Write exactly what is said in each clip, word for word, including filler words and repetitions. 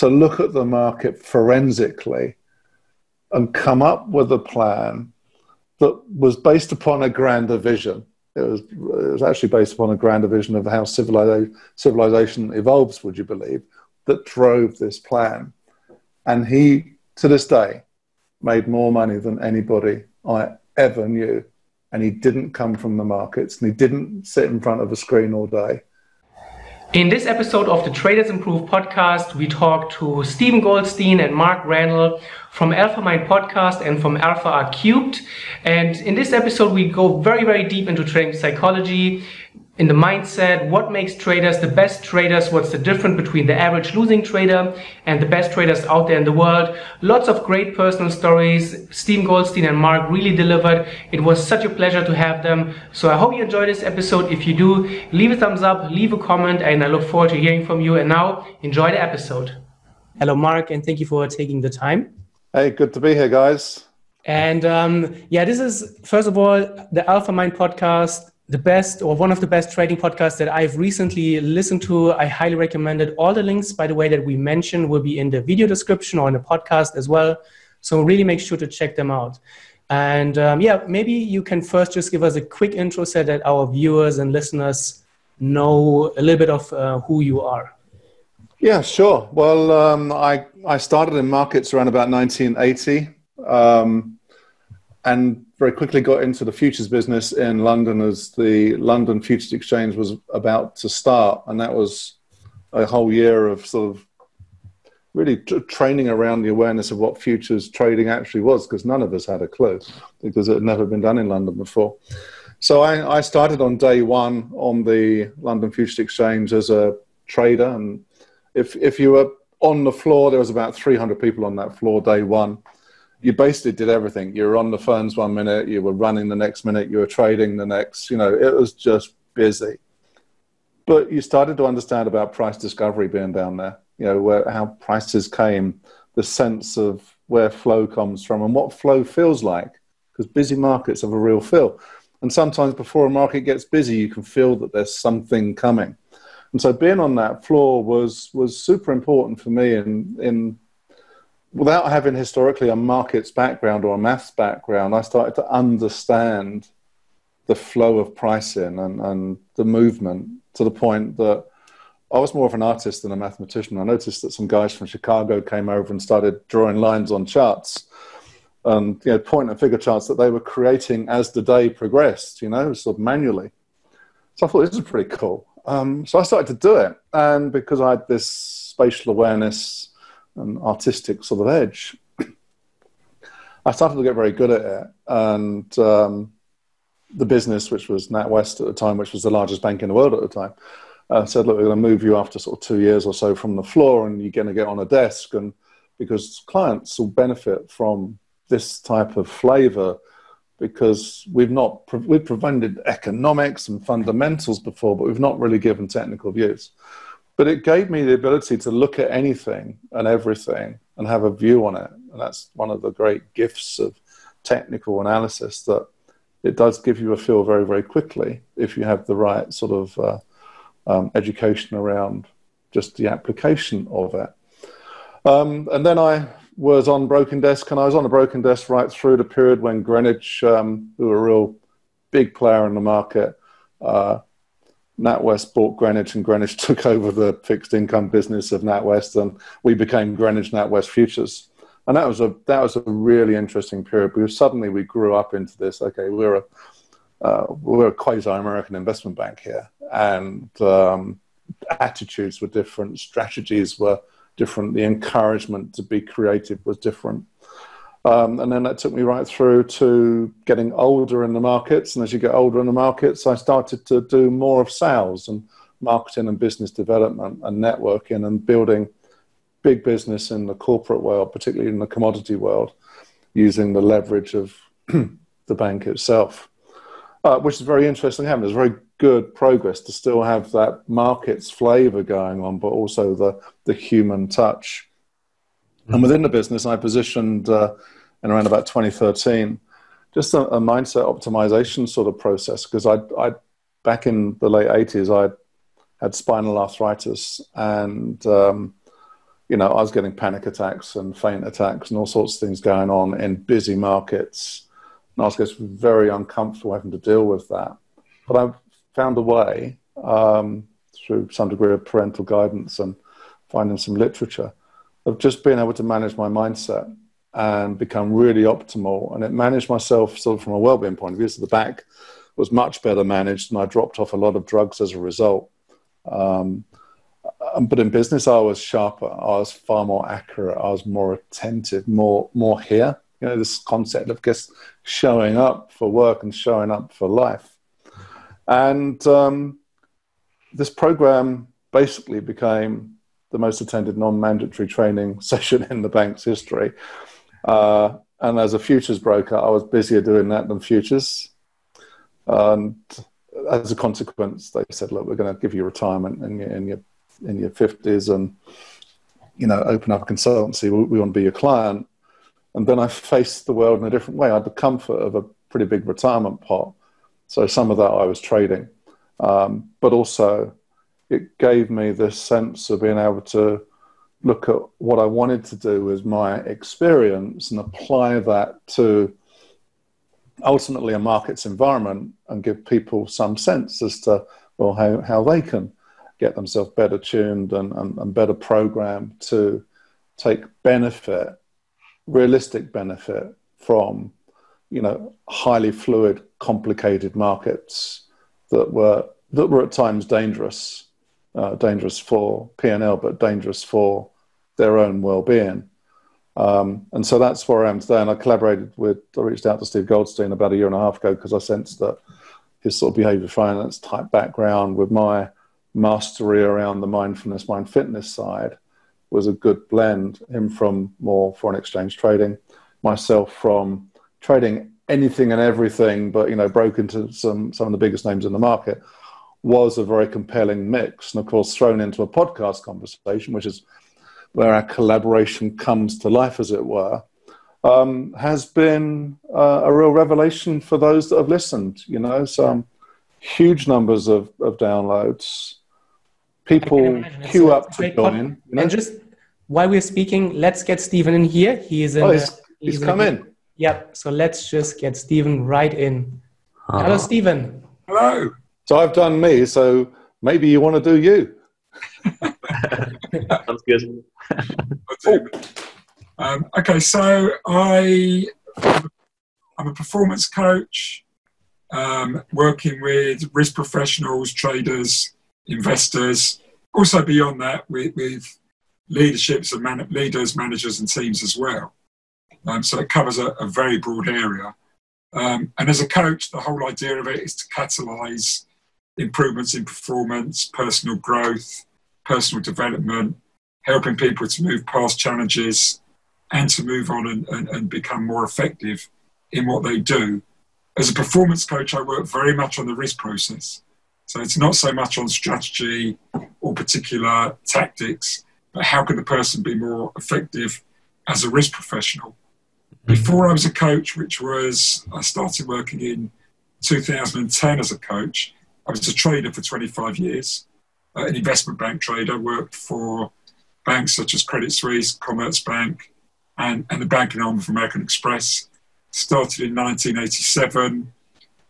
to look at the market forensically and come up with a plan that was based upon a grander vision. It was, it was actually based upon a grander vision of how civilization, civilization evolves, would you believe, that drove this plan. And he, to this day, made more money than anybody I ever knew. And he didn't come from the markets, and he didn't sit in front of a screen all day. In this episode of the Traders Improved podcast, we talk to Steven Goldstein and Mark Randall from Alpha Mind Podcast and from Alpha R Cubed. And in this episode, we go very, very deep into trading psychology, in the mindset, what makes traders the best traders, what's the difference between the average losing trader and the best traders out there in the world. Lots of great personal stories. Steven Goldstein and Mark really delivered. It was such a pleasure to have them. So I hope you enjoyed this episode. If you do, leave a thumbs up, leave a comment, and I look forward to hearing from you. And now, enjoy the episode. Hello, Mark, and thank you for taking the time. Hey, good to be here, guys. And um, yeah, this is, first of all, the Alpha Mind Podcast, the best or one of the best trading podcasts that I've recently listened to. I highly recommend it. All the links, by the way, that we mentioned will be in the video description or in the podcast as well. So really make sure to check them out. And um, yeah, maybe you can first just give us a quick intro so that our viewers and listeners know a little bit of uh, who you are. Yeah, sure. Well, um, I, I started in markets around about nineteen eighty. Um, and very quickly got into the futures business in London as the London Futures Exchange was about to start. And that was a whole year of sort of really t- training around the awareness of what futures trading actually was, because none of us had a clue, because it had never been done in London before. So I, I started on day one on the London Futures Exchange as a trader. And if, if you were on the floor, there was about three hundred people on that floor day one. You basically did everything. You were on the phones one minute, you were running the next minute, you were trading the next, you know, it was just busy. But you started to understand about price discovery being down there, you know, where, how prices came, the sense of where flow comes from and what flow feels like, because busy markets have a real feel. And sometimes before a market gets busy, you can feel that there's something coming. And so being on that floor was was super important for me in in without having historically a markets background or a maths background, I started to understand the flow of pricing and, and the movement, to the point that I was more of an artist than a mathematician. I noticed that some guys from Chicago came over and started drawing lines on charts, um, you know, point and figure charts that they were creating as the day progressed, you know, sort of manually. So I thought, this is pretty cool. Um, so I started to do it. And because I had this spatial awareness and artistic sort of edge, I started to get very good at it. And um, the business, which was NatWest at the time, which was the largest bank in the world at the time, uh, said, look, we're going to move you after sort of two years or so from the floor, and you're going to get on a desk, and because clients will benefit from this type of flavor, because we've not, we've provided economics and fundamentals before, but we've not really given technical views. But it gave me the ability to look at anything and everything and have a view on it. And that's one of the great gifts of technical analysis, that it does give you a feel very, very quickly if you have the right sort of uh, um, education around just the application of it. Um, and then I was on broken desk, and I was on a broken desk right through the period when Greenwich, um, who were a real big player in the market, uh, NatWest bought Greenwich, and Greenwich took over the fixed income business of NatWest, and we became Greenwich NatWest Futures. And that was a that was a really interesting period, because suddenly we grew up into this. Okay, we're a uh, we're a quasi-American investment bank here, and um, attitudes were different, strategies were different, the encouragement to be creative was different. Um, and then that took me right through to getting older in the markets. And as you get older in the markets, I started to do more of sales and marketing and business development and networking and building big business in the corporate world, particularly in the commodity world, using the leverage of the bank itself, uh, which is very interesting. Having there's very good progress to still have that markets flavor going on, but also the, the human touch. And within the business, I positioned uh, in around about twenty thirteen, just a, a mindset optimization sort of process, because I, I, back in the late eighties, I had spinal arthritis, and um, you know, I was getting panic attacks and faint attacks and all sorts of things going on in busy markets. And I was just very uncomfortable having to deal with that. But I found a way, um, through some degree of parental guidance and finding some literature, of just being able to manage my mindset and become really optimal. And it managed myself sort of from a well-being point of view. So the back was much better managed, and I dropped off a lot of drugs as a result. Um, but in business, I was sharper. I was far more accurate. I was more attentive, more more here. You know, this concept of just showing up for work and showing up for life. And um, this program basically became the most attended non-mandatory training session in the bank's history. Uh, and as a futures broker, I was busier doing that than futures. And as a consequence, they said, look, we're going to give you retirement in your, in your, in your fifties and, you know, open up a consultancy. We, we want to be your client. And then I faced the world in a different way. I had the comfort of a pretty big retirement pot. So some of that I was trading. Um, but also, it gave me this sense of being able to look at what I wanted to do with my experience and apply that to ultimately a market's environment and give people some sense as to, well, how, how they can get themselves better tuned and, and, and better programmed to take benefit, realistic benefit from, you know, highly fluid, complicated markets that were, that were at times dangerous. Uh, dangerous for P and L, but dangerous for their own well-being. Um, and so that's where I am today. And I collaborated with, I reached out to Steve Goldstein about a year and a half ago because I sensed that his sort of behavior finance type background with my mastery around the mindfulness, mind fitness side was a good blend. Him from more foreign exchange trading, myself from trading anything and everything, but, you know, broke into some, some of the biggest names in the market. Was a very compelling mix, and of course thrown into a podcast conversation, which is where our collaboration comes to life, as it were, um, has been uh, a real revelation for those that have listened. You know, some huge numbers of, of downloads. People queue up to join. You know? And just while we're speaking, let's get Steven in here. He is in. Oh, he's, he's, he's come in. in. Yep. So let's just get Steven right in. Uh-huh. Hello, Steven. Hello. So I've done me, so maybe you want to do you. Sounds good. oh. um, okay, so I, I'm a performance coach, um, working with risk professionals, traders, investors. Also beyond that, with, with leaderships and man leaders, managers and teams as well. Um, so it covers a, a very broad area. Um, and as a coach, the whole idea of it is to catalyse improvements in performance, personal growth, personal development, helping people to move past challenges and to move on and, and, and become more effective in what they do. As a performance coach, I work very much on the risk process. So it's not so much on strategy or particular tactics, but how can the person be more effective as a risk professional? Before I was a coach, which was, I started working in two thousand ten as a coach. I was a trader for twenty-five years, uh, an investment bank trader, worked for banks such as Credit Suisse, Commerzbank, and, and the banking arm of American Express. Started in nineteen eighty-seven,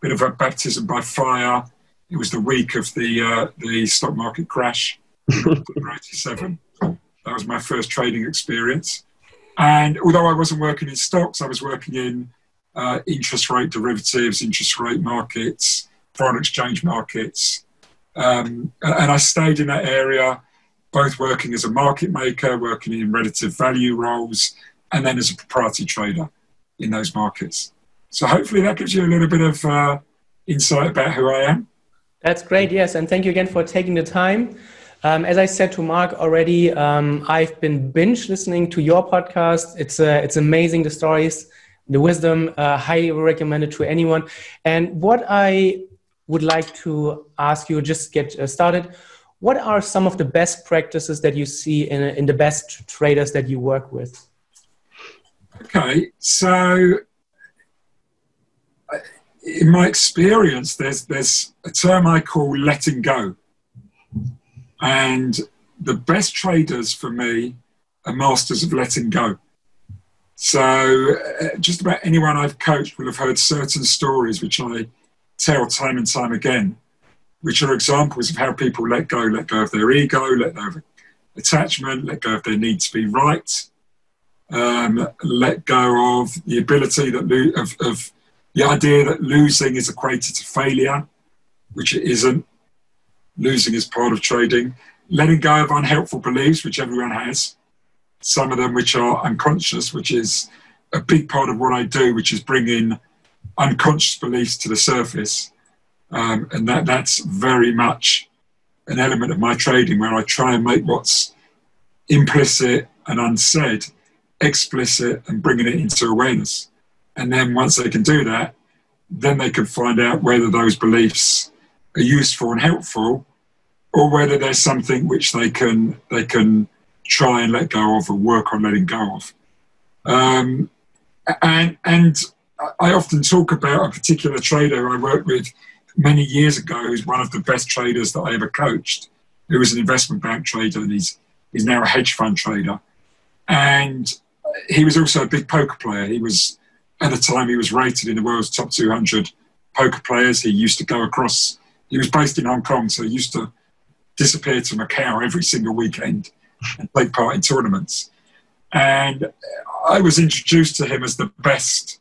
bit of a baptism by fire. It was the week of the, uh, the stock market crash in eighty-seven. That was my first trading experience. And although I wasn't working in stocks, I was working in uh, interest rate derivatives, interest rate markets, foreign exchange markets. Um, and I stayed in that area, both working as a market maker, working in relative value roles, and then as a proprietary trader in those markets. So hopefully that gives you a little bit of uh, insight about who I am. That's great, yes. And thank you again for taking the time. Um, as I said to Mark already, um, I've been binge listening to your podcast. It's uh, it's amazing, the stories, the wisdom, uh, highly recommended to anyone. And what I would like to ask you, just get started, what are some of the best practices that you see in, in the best traders that you work with? Okay, so in my experience, there's, there's a term I call letting go. And the best traders for me are masters of letting go. So uh, just about anyone I've coached will have heard certain stories which I tell time and time again, which are examples of how people let go, let go of their ego, let go of attachment, let go of their need to be right, um, let go of the ability that lo of, of the idea that losing is equated to failure, which it isn't. Losing is part of trading. Letting go of unhelpful beliefs, which everyone has, some of them which are unconscious, which is a big part of what I do, which is bringing unconscious beliefs to the surface. Um, and that, that's very much an element of my trading, where I try and make what's implicit and unsaid explicit and bringing it into awareness. And then once they can do that, then they can find out whether those beliefs are useful and helpful, or whether there's something which they can, they can try and let go of or work on letting go of. Um, and, and I often talk about a particular trader I worked with many years ago, who's one of the best traders that I ever coached, who was an investment bank trader, and he's, he's now a hedge fund trader. And he was also a big poker player. He was, at the time, he was rated in the world's top two hundred poker players. He used to go across, he was based in Hong Kong, so he used to disappear to Macau every single weekend and take part in tournaments. And I was introduced to him as the best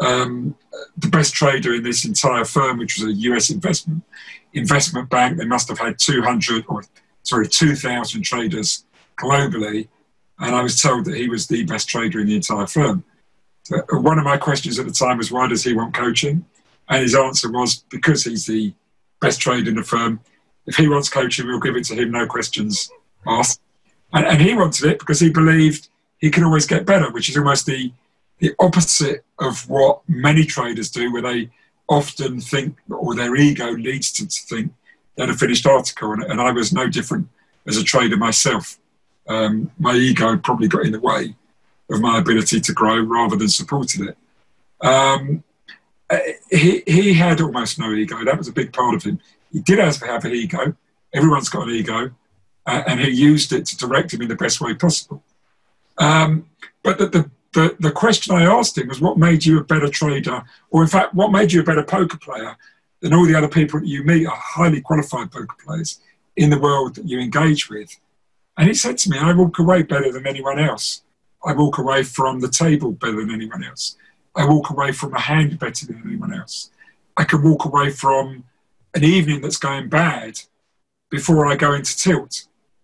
Um, the best trader in this entire firm, which was a U S investment investment bank. They must have had two hundred, or sorry, two thousand traders globally, and I was told that he was the best trader in the entire firm. So one of my questions at the time was, why does he want coaching? And his answer was, because he's the best trader in the firm. If he wants coaching, we'll give it to him, no questions asked. And, and he wanted it because he believed he could always get better, which is almost the the opposite of what many traders do, where they often think, or their ego leads them to think, that a finished article. And, and I was no different as a trader myself. Um, my ego probably got in the way of my ability to grow rather than supported it. Um, he, he had almost no ego. That was a big part of him. He did have an ego. Everyone's got an ego. Uh, and he used it to direct him in the best way possible. Um, but the, the The, the question I asked him was, what made you a better trader, or in fact, what made you a better poker player than all the other people that you meet are highly qualified poker players in the world that you engage with? And he said to me, I walk away better than anyone else. I walk away from the table better than anyone else. I walk away from a hand better than anyone else. I can walk away from an evening that's going bad before I go into tilt,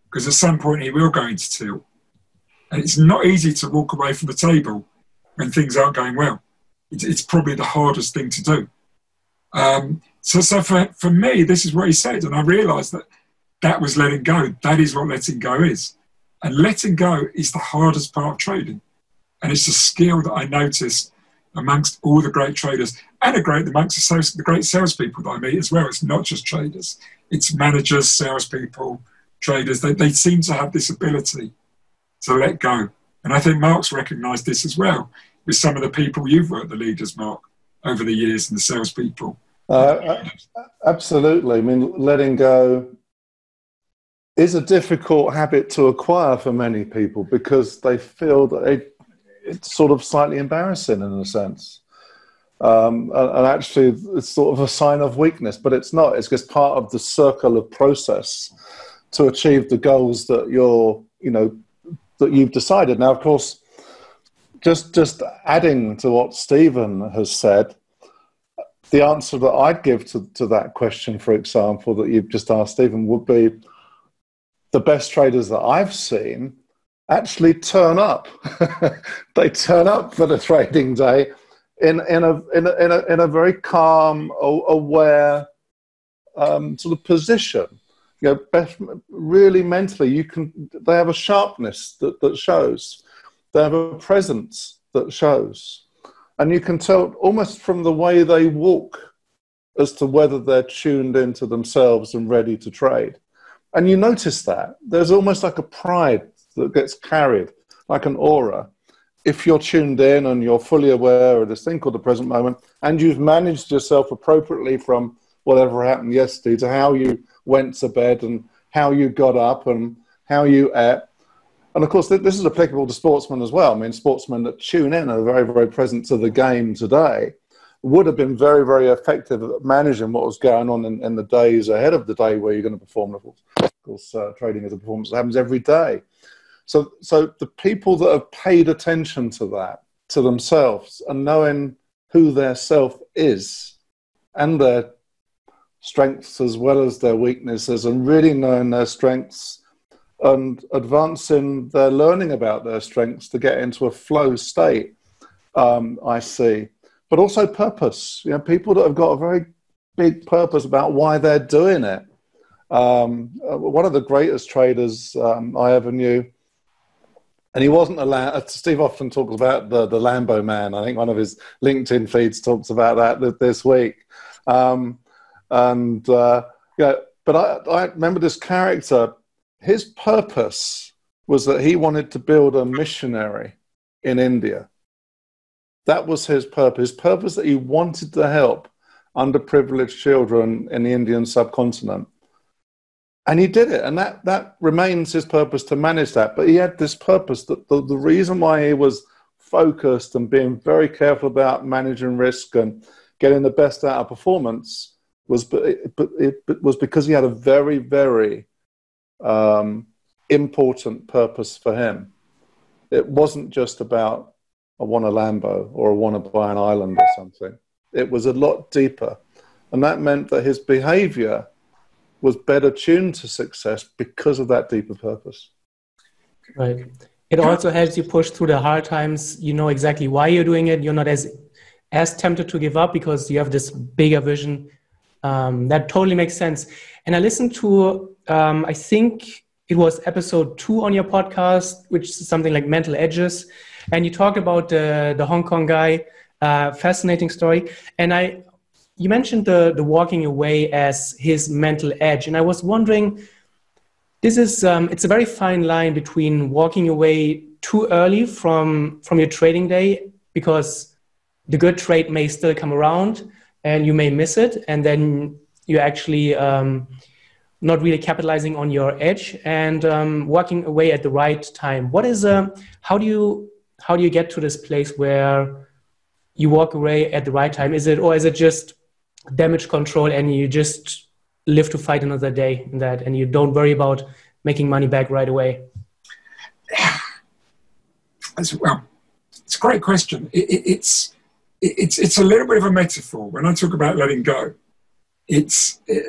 because at some point he will go into tilt. And it's not easy to walk away from the table when things aren't going well. It's, it's probably the hardest thing to do. Um, so so for, for me, this is what he said, and I realised that that was letting go. That is what letting go is. And letting go is the hardest part of trading. And it's a skill that I noticed amongst all the great traders, and a great, amongst the great salespeople that I meet as well. It's not just traders. It's managers, salespeople, traders. They, they seem to have this ability to let go. And I think Mark's recognised this as well with some of the people you've worked, the leaders, Mark, over the years, and the salespeople. Uh, absolutely. I mean, letting go is a difficult habit to acquire for many people, because they feel that it, it's sort of slightly embarrassing in a sense. Um, and, and actually, it's sort of a sign of weakness, but it's not. It's just part of the circle of process to achieve the goals that you're, you know, that you've decided. Now, of course, just just adding to what Stephen has said, the answer that I'd give to, to that question, for example, that you've just asked, Stephen, would be the best traders that I've seen actually turn up. They turn up for the trading day in, in, a, in, a, in, a, in a very calm, aware um, sort of position. You know, best, really mentally, you can. They have a sharpness that, that shows. They have a presence that shows, and you can tell almost from the way they walk as to whether they're tuned into themselves and ready to trade. And you notice that there's almost like a pride that gets carried, like an aura. If you're tuned in and you're fully aware of this thing called the present moment, and you've managed yourself appropriately from whatever happened yesterday to how you went to bed and how you got up and how you ate, And of course, th this is applicable to sportsmen as well. I mean, sportsmen that tune in are very, very present to the game today, would have been very, very effective at managing what was going on in, in the days ahead of the day where you're going to perform. Of course, uh, trading is a performance that happens every day. So, so the people that have paid attention to that, to themselves, and knowing who their self is and their strengths as well as their weaknesses, and really knowing their strengths and advancing their learning about their strengths to get into a flow state, um, I see. But also purpose. You know, people that have got a very big purpose about why they're doing it. Um, one of the greatest traders um, I ever knew, and he wasn't a Steve often talks about the, the Lambo man. I think one of his LinkedIn feeds talks about that this week. Um, and, uh, you know, but I, I remember this character, his purpose was that he wanted to build a missionary in India. That was his purpose, purpose that he wanted to help underprivileged children in the Indian subcontinent. And he did it, and that, that remains his purpose to manage that. But he had this purpose, that the, the reason why he was focused and being very careful about managing risk and getting the best out of performance was, but it was because he had a very, very um, important purpose for him. It wasn't just about I want a Lambo or I want to buy an island or something. It was a lot deeper. And that meant that his behavior was better tuned to success because of that deeper purpose. Right. It also helps you push through the hard times. You know exactly why you're doing it. You're not as, as tempted to give up because you have this bigger vision. Um, that totally makes sense. And I listened to, um, I think it was episode two on your podcast, which is something like Mental Edges. And you talked about the, the Hong Kong guy, uh, fascinating story. And I, you mentioned the, the walking away as his mental edge. And I was wondering, this is, um, it's a very fine line between walking away too early from, from your trading day, because the good trade may still come around and you may miss it. And then you're actually um, not really capitalizing on your edge, and um, walking away at the right time. What is, uh, how do you, How do you get to this place where you walk away at the right time? Is it, or is it just damage control and you just live to fight another day in that, and you don't worry about making money back right away? As well, it's a great question. It, it, it's, it, it's, it's a little bit of a metaphor. When I talk about letting go, it's, it,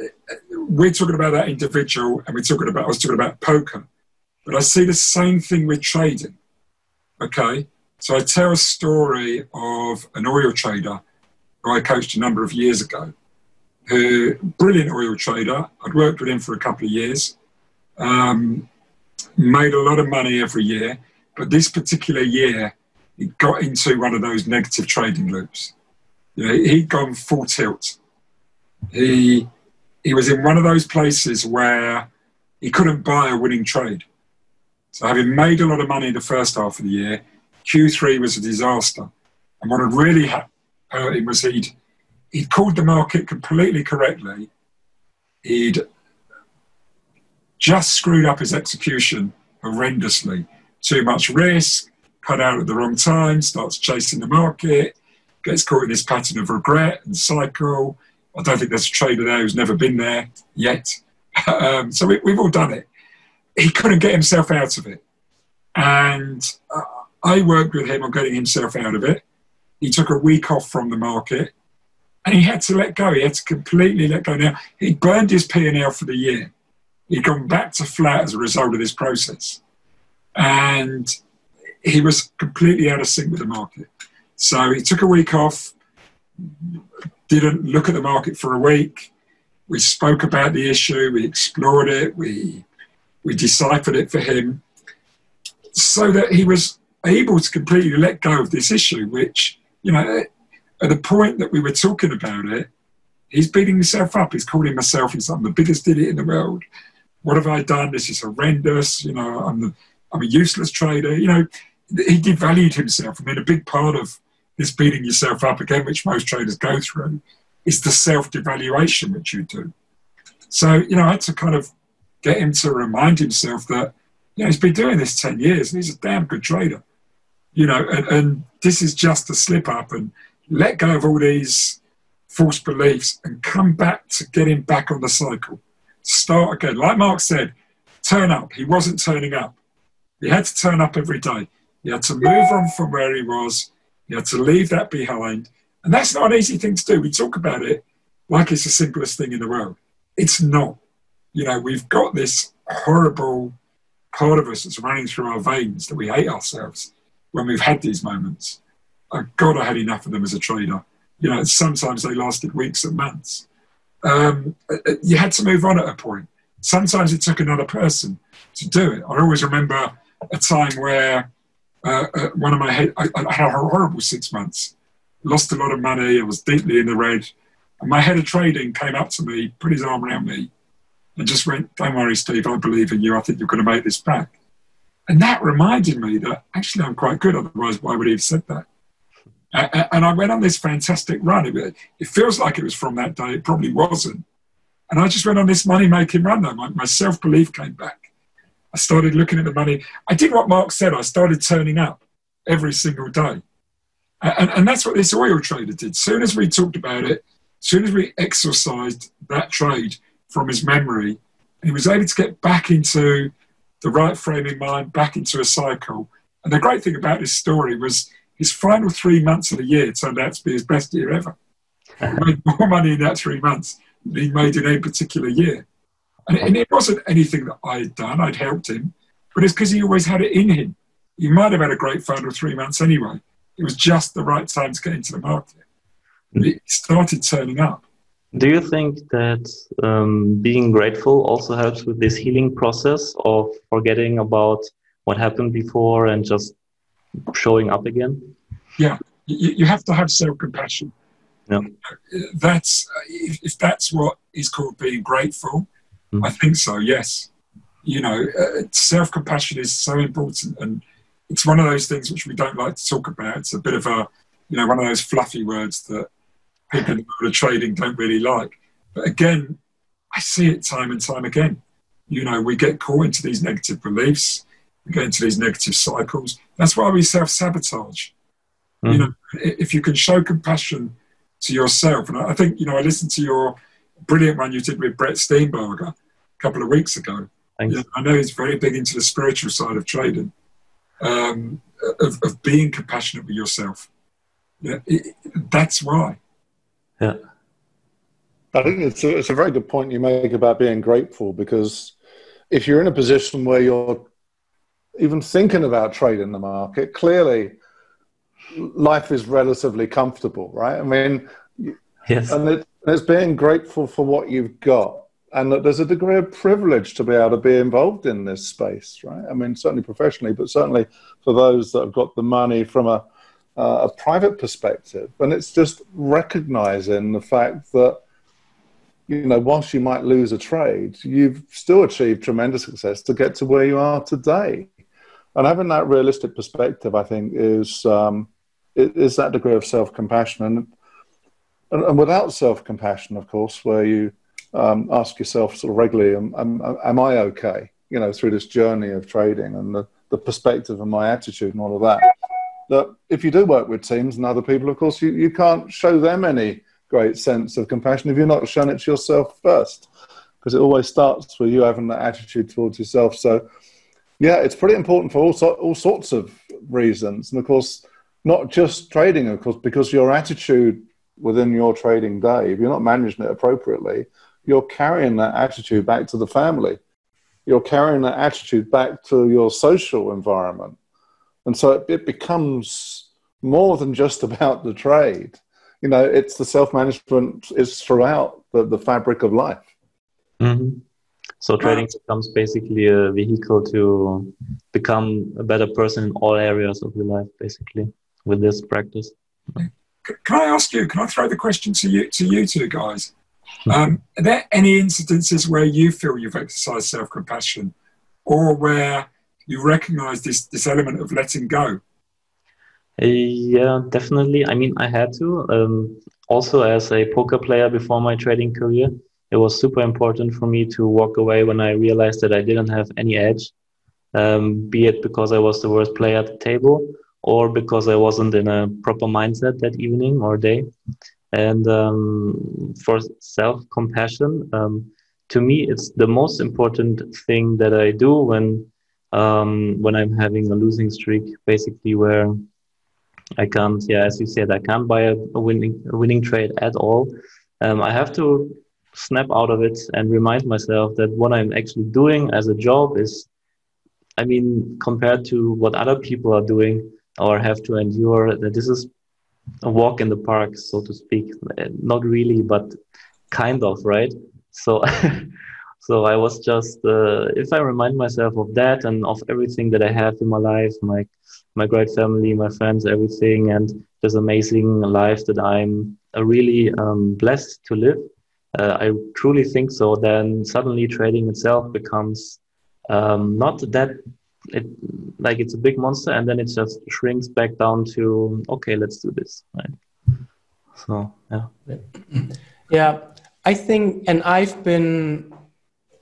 we're talking about that individual, and we're talking about, I was talking about poker, but I see the same thing with trading. Okay, so I tell a story of an oil trader who I coached a number of years ago, who, brilliant oil trader, I'd worked with him for a couple of years, um, made a lot of money every year, but this particular year, he got into one of those negative trading loops. You know, he'd gone full tilt. He, he was in one of those places where he couldn't buy a winning trade. So having made a lot of money the first half of the year, Q three was a disaster. And what had really hurt him was he'd, he'd called the market completely correctly. He'd just screwed up his execution horrendously. Too much risk, cut out at the wrong time, starts chasing the market, gets caught in this pattern of regret and cycle. I don't think there's a trader there who's never been there yet. um, so we, we've all done it. He couldn't get himself out of it. And uh, I worked with him on getting himself out of it. He took a week off from the market and he had to let go. He had to completely let go. Now, he burned his P and L for the year. He'd gone back to flat as a result of this process. And he was completely out of sync with the market. So he took a week off, didn't look at the market for a week. We spoke about the issue. We explored it. We... We deciphered it for him so that he was able to completely let go of this issue, which, you know, at the point that we were talking about it, he's beating himself up. He's calling himself, he's like, I'm the biggest idiot in the world. What have I done? This is horrendous. You know, I'm, the, I'm a useless trader. You know, he devalued himself. I mean, a big part of this beating yourself up again, which most traders go through, is the self-devaluation which you do. So, you know, I had to kind of get him to remind himself that You know, he's been doing this ten years, and he's a damn good trader. You know, and, and this is just a slip up, and let go of all these false beliefs and come back to getting back on the cycle. Start again. Like Mark said, turn up. He wasn't turning up. He had to turn up every day. He had to move on from where he was. He had to leave that behind. And that's not an easy thing to do. We talk about it like it's the simplest thing in the world. It's not. You know, we've got this horrible part of us that's running through our veins that we hate ourselves when we've had these moments. Oh, God, I had enough of them as a trader. You know, sometimes they lasted weeks and months. Um, you had to move on at a point. Sometimes it took another person to do it. I always remember a time where uh, uh, one of my head, I, I had a horrible six months, lost a lot of money, I was deeply in the red, and my head of trading came up to me, put his arm around me, and just went, "Don't worry, Steve, I believe in you. I think you're going to make this back." And that reminded me that actually I'm quite good, otherwise why would he have said that? And I went on this fantastic run. It feels like it was from that day. It probably wasn't. And I just went on this money-making run, though. My self-belief came back. I started looking at the money. I did what Mark said. I started turning up every single day. And that's what this oil trader did. Soon as we talked about it, soon as we exercised that trade from his memory, he was able to get back into the right frame of mind, back into a cycle. And the great thing about this story was his final three months of the year turned out to be his best year ever. He made more money in that three months than he made in any particular year. And, and it wasn't anything that I had done. I'd helped him. But it's because he always had it in him. He might have had a great final three months anyway. It was just the right time to get into the market. But it started turning up. Do you think that um, being grateful also helps with this healing process of forgetting about what happened before and just showing up again? Yeah, you, you have to have self-compassion. Yeah. That's, if, if that's what is called being grateful, mm. I think so, yes. You know, uh, self-compassion is so important, and it's one of those things which we don't like to talk about. It's a bit of a, you know, one of those fluffy words that people in the world of trading don't really like. But again, I see it time and time again. You know, we get caught into these negative beliefs, we get into these negative cycles. That's why we self-sabotage. Mm. You know, if you can show compassion to yourself, and I think, you know, I listened to your brilliant one you did with Brett Steenbarger a couple of weeks ago. You know, I know he's very big into the spiritual side of trading, um, of, of being compassionate with yourself. You know, it, that's why. Yeah, I think it's a, it's a very good point you make about being grateful, because if you're in a position where you're even thinking about trading the market, clearly life is relatively comfortable, right? I mean, yes. And it, it's being grateful for what you've got, and that there's a degree of privilege to be able to be involved in this space, right? I mean, certainly professionally, but certainly for those that have got the money from a, uh, a private perspective. And it's just recognizing the fact that, you know, whilst you might lose a trade, you've still achieved tremendous success to get to where you are today. And having that realistic perspective, I think, is um, is that degree of self-compassion. And, and, and without self-compassion, of course, where you um, ask yourself sort of regularly, am, am, am I okay, you know, through this journey of trading, and the, the perspective and my attitude and all of that, that if you do work with teams and other people, of course, you, you can't show them any great sense of compassion if you're not shown it to yourself first, because it always starts with you having that attitude towards yourself. So, yeah, it's pretty important for all, so all sorts of reasons. And, of course, not just trading, of course, because your attitude within your trading day, if you're not managing it appropriately, you're carrying that attitude back to the family. You're carrying that attitude back to your social environment. And so it, it becomes more than just about the trade. You know, it's the self-management is throughout the, the fabric of life. Mm-hmm. So trading becomes basically a vehicle to become a better person in all areas of your life, basically, with this practice. Can I ask you, can I throw the question to you, to you two guys? Um, are there any incidences where you feel you've exercised self-compassion, or where you recognize this, this element of letting go? Uh, yeah, definitely. I mean, I had to. Um, also, as a poker player before my trading career, it was super important for me to walk away when I realized that I didn't have any edge. um, be it because I was the worst player at the table or because I wasn't in a proper mindset that evening or day. And um, for self-compassion, um, to me, it's the most important thing that I do when um, when I'm having a losing streak, basically, where I can't, yeah, as you said, I can't buy a, a winning a winning trade at all. Um, I have to snap out of it and remind myself that what I'm actually doing as a job is, I mean, compared to what other people are doing or have to endure, that this is a walk in the park, so to speak. Not really, but kind of, right? So, so I was just, uh, if I remind myself of that and of everything that I have in my life, my my great family, my friends, everything, and this amazing life that I'm really um, blessed to live, uh, I truly think so, then suddenly trading itself becomes um, not that, it, like it's a big monster, and then it just shrinks back down to, okay, let's do this. Right? So, yeah. Yeah, I think, and I've been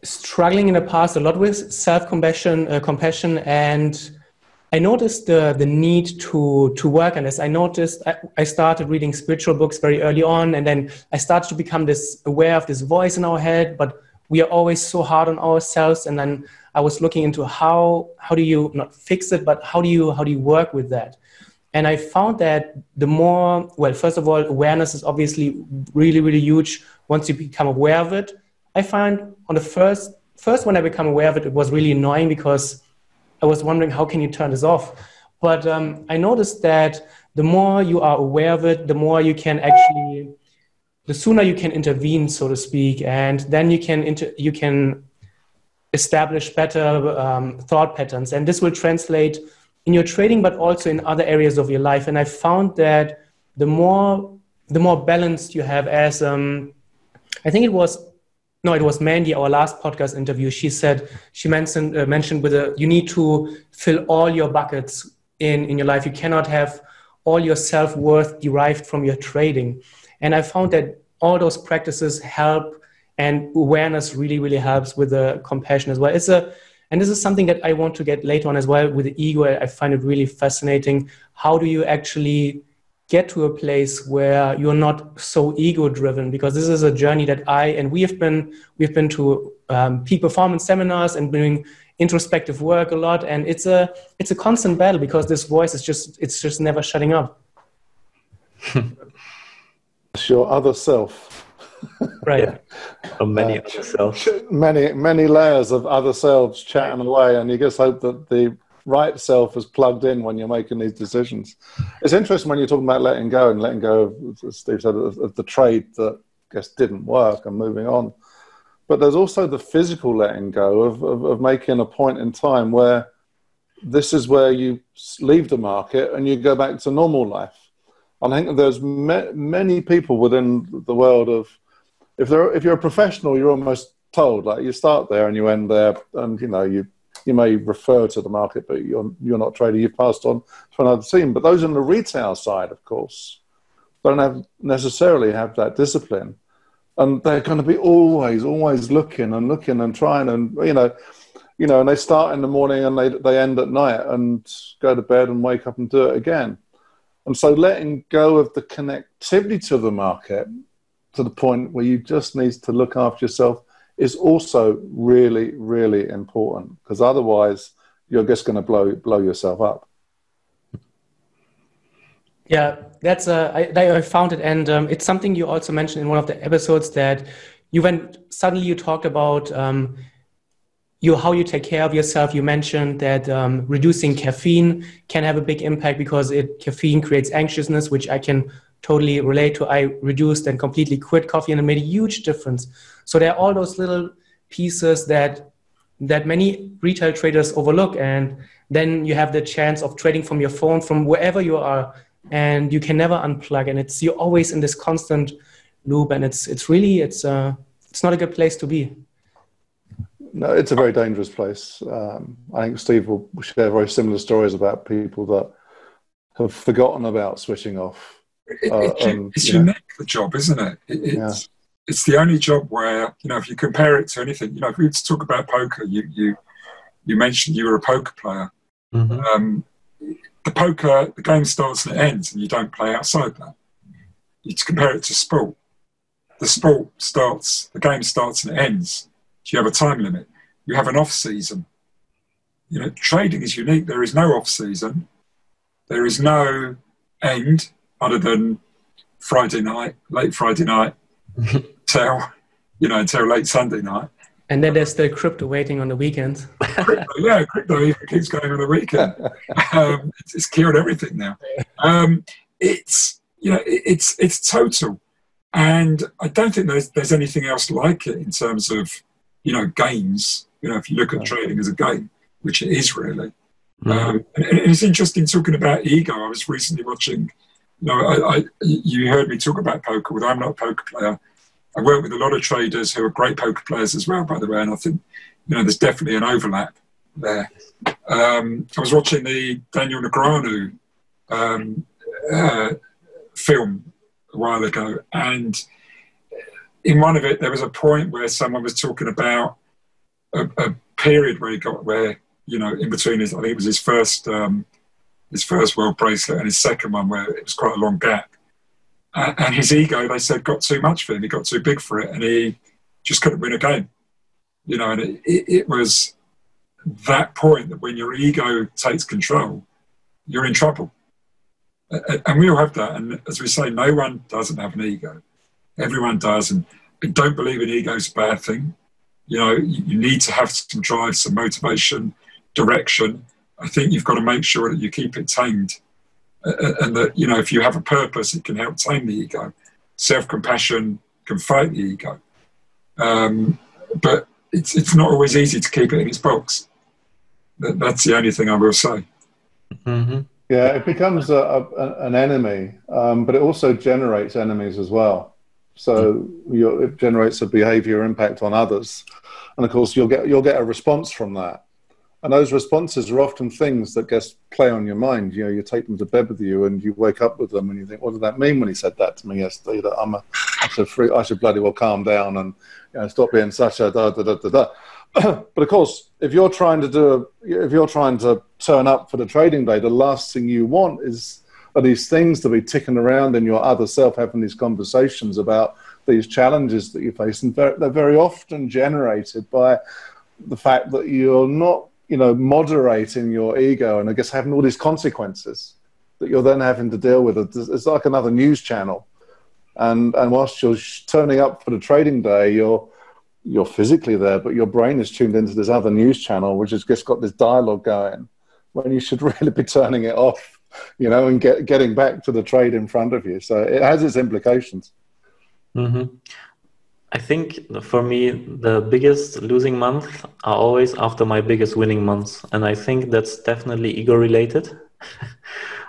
struggling in the past a lot with self-compassion, uh, compassion, and I noticed the, the need to, to work on this. I noticed I, I started reading spiritual books very early on, and then I started to become this aware of this voice in our head, but we are always so hard on ourselves. And then I was looking into how, how do you not fix it, but how do you, how do you work with that? And I found that the more, well, first of all, awareness is obviously really, really huge. Once you become aware of it, I find on the first, first when I became aware of it, it was really annoying because I was wondering, how can you turn this off? But um, I noticed that the more you are aware of it, the more you can actually, the sooner you can intervene, so to speak, and then you can inter you can establish better um, thought patterns. And this will translate in your trading, but also in other areas of your life. And I found that the more, the more balanced you have as, um, I think it was, No, it was Mandy, our last podcast interview. She said, she mentioned, uh, mentioned with a, you need to fill all your buckets in, in your life. You cannot have all your self-worth derived from your trading. And I found that all those practices help, and awareness really, really helps with the compassion as well. It's a, and this is something that I want to get later on as well with the ego. I find it really fascinating. How do you actually get to a place where you're not so ego-driven, because this is a journey that I and we have been we've been to um, peak performance seminars and doing introspective work a lot, and it's a it's a constant battle because this voice is just it's just never shutting up. It's your other self, right? Yeah. Many uh, other selves, many many layers of other selves chatting away, and you just hope that the right self is plugged in when you're making these decisions. It's interesting when you're talking about letting go and letting go of, as Steve said, of, of the trade that I guess didn't work and moving on. But there's also the physical letting go of, of, of making a point in time where this is where you leave the market and you go back to normal life. I think there's ma many people within the world of, if, they're, if you're a professional, you're almost told, like you start there and you end there and you know, you You may refer to the market, but you're, you're not trading. You've passed on to another team. But those on the retail side, of course, don't have, necessarily have that discipline. And they're going to be always, always looking and looking and trying. And, you know, you know, and they start in the morning and they, they end at night and go to bed and wake up and do it again. And so letting go of the connectivity to the market to the point where you just need to look after yourself is also really, really important, because otherwise you're just going to blow blow yourself up. Yeah, that's uh, I, I found it, and um, it's something you also mentioned in one of the episodes that you went suddenly you talked about um, you how you take care of yourself. You mentioned that um, reducing caffeine can have a big impact because it caffeine creates anxiousness, which I can totally relate to. I reduced and completely quit coffee, and it made a huge difference. So there are all those little pieces that that many retail traders overlook, and then you have the chance of trading from your phone, from wherever you are, and you can never unplug. And it's you're always in this constant loop, and it's it's really it's uh, it's not a good place to be. No, it's a very dangerous place. Um, I think Steve will share very similar stories about people that have forgotten about switching off. It, uh, it, um, it's you unique know. The job, isn't it? it it's, yeah. It's the only job where, you know, if you compare it to anything, you know, if we were to talk about poker, you, you, you mentioned you were a poker player. Mm-hmm. Um, the poker, the game starts and it ends, and you don't play outside that. You compare it to sport. The sport starts, the game starts and it ends. You have a time limit. You have an off-season. You know, trading is unique. There is no off-season. There is no end other than Friday night, late Friday night, till, you know, until late Sunday night. And then there's the crypto waiting on the weekend. Crypto, yeah, crypto even keeps going on the weekend. Um, it's, it's killed everything now. Um, it's, you know, it, it's, it's total. And I don't think there's, there's anything else like it in terms of, you know, games. You know, if you look at trading as a game, which it is really. Mm-hmm. um, and, and it's interesting talking about ego. I was recently watching, you know, I, I, you heard me talk about poker, but I'm not a poker player. I work with a lot of traders who are great poker players as well, by the way, and I think, you know, there's definitely an overlap there. Um, I was watching the Daniel Negreanu um, uh, film a while ago, and in one of it, there was a point where someone was talking about a, a period where he got where, you know, in between his, I think it was his first, um, his first world bracelet and his second one, where it was quite a long gap. And his ego, they said, got too much for him. He got too big for it, and he just couldn't win a game. You know, and it, it, it was that point that when your ego takes control, you're in trouble. And we all have that. And as we say, no one doesn't have an ego. Everyone does. And I don't believe an ego is a bad thing. You know, you need to have some drive, some motivation, direction. I think you've got to make sure that you keep it tamed. And that, you know, if you have a purpose, it can help tame the ego. Self-compassion can fight the ego. Um, but it's, it's not always easy to keep it in its box. That, that's the only thing I will say. Mm-hmm. Yeah, it becomes a, a, an enemy, um, but it also generates enemies as well. So you're, it generates a behavior impact on others. And, of course, you'll get, you'll get a response from that. And those responses are often things that just play on your mind. You know, you take them to bed with you and you wake up with them and you think, what did that mean when he said that to me yesterday? That I'm a, such a free, I should bloody well calm down and, you know, stop being such a da da da da da. But of course, if you're trying to do, a, if you're trying to turn up for the trading day, the last thing you want is are these things to be ticking around in your other self, having these conversations about these challenges that you face. And they're, they're very often generated by the fact that you're not, you know, moderating your ego and I guess having all these consequences that you're then having to deal with. It's like another news channel. And and whilst you're turning up for the trading day, you're you're physically there, but your brain is tuned into this other news channel, which has just got this dialogue going when you should really be turning it off, you know, and get, getting back to the trade in front of you. So it has its implications. Mm-hmm. I think for me, the biggest losing months are always after my biggest winning months. And I think that's definitely ego related.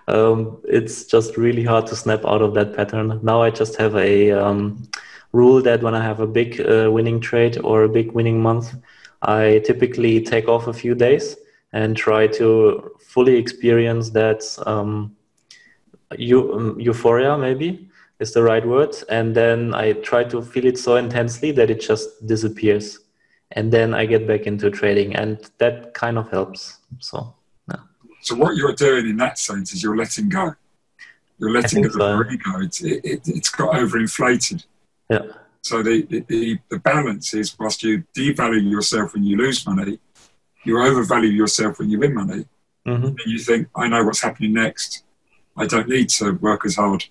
um, it's just really hard to snap out of that pattern. Now I just have a um, rule that when I have a big uh, winning trade or a big winning month, I typically take off a few days and try to fully experience that um, eu- um, euphoria maybe. Is the right word, and then I try to feel it so intensely that it just disappears, and then I get back into trading, and that kind of helps. So, yeah. So what you're doing in that sense is you're letting go. You're letting go of so. your ego. It's, it, it, it's got overinflated. Yeah. So the, the the balance is whilst you devalue yourself when you lose money, you overvalue yourself when you win money, mm-hmm. and you think, I know what's happening next. I don't need to work as hard.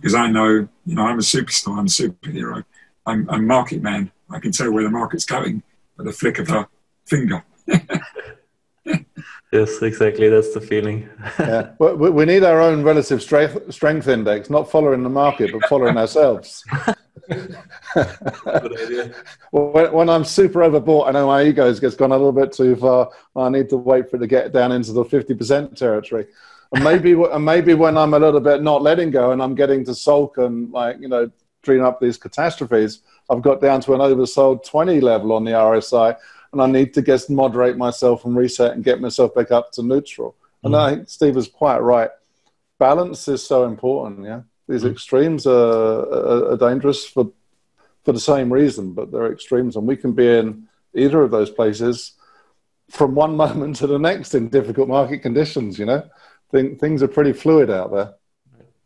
Because I know, you know, I'm a superstar, I'm a superhero, I'm a market man. I can tell where the market's going at the flick of a finger. Yes, exactly. That's the feeling. Yeah. Well, we need our own relative strength, strength index, not following the market, but following ourselves. Good idea. Well, when I'm super overbought, I know my ego has gone a little bit too far. I need to wait for it to get down into the fifty percent territory. And maybe, and maybe when I'm a little bit not letting go and I'm getting to sulk and, like, you know, dream up these catastrophes, I've got down to an oversold twenty level on the R S I, and I need to just moderate myself and reset and get myself back up to neutral. And mm. I think Steve is quite right. Balance is so important, yeah? These mm. extremes are, are, are dangerous for, for the same reason, but they're extremes, and we can be in either of those places. from one moment to the next in difficult market conditions. You know, Think, things are pretty fluid out there.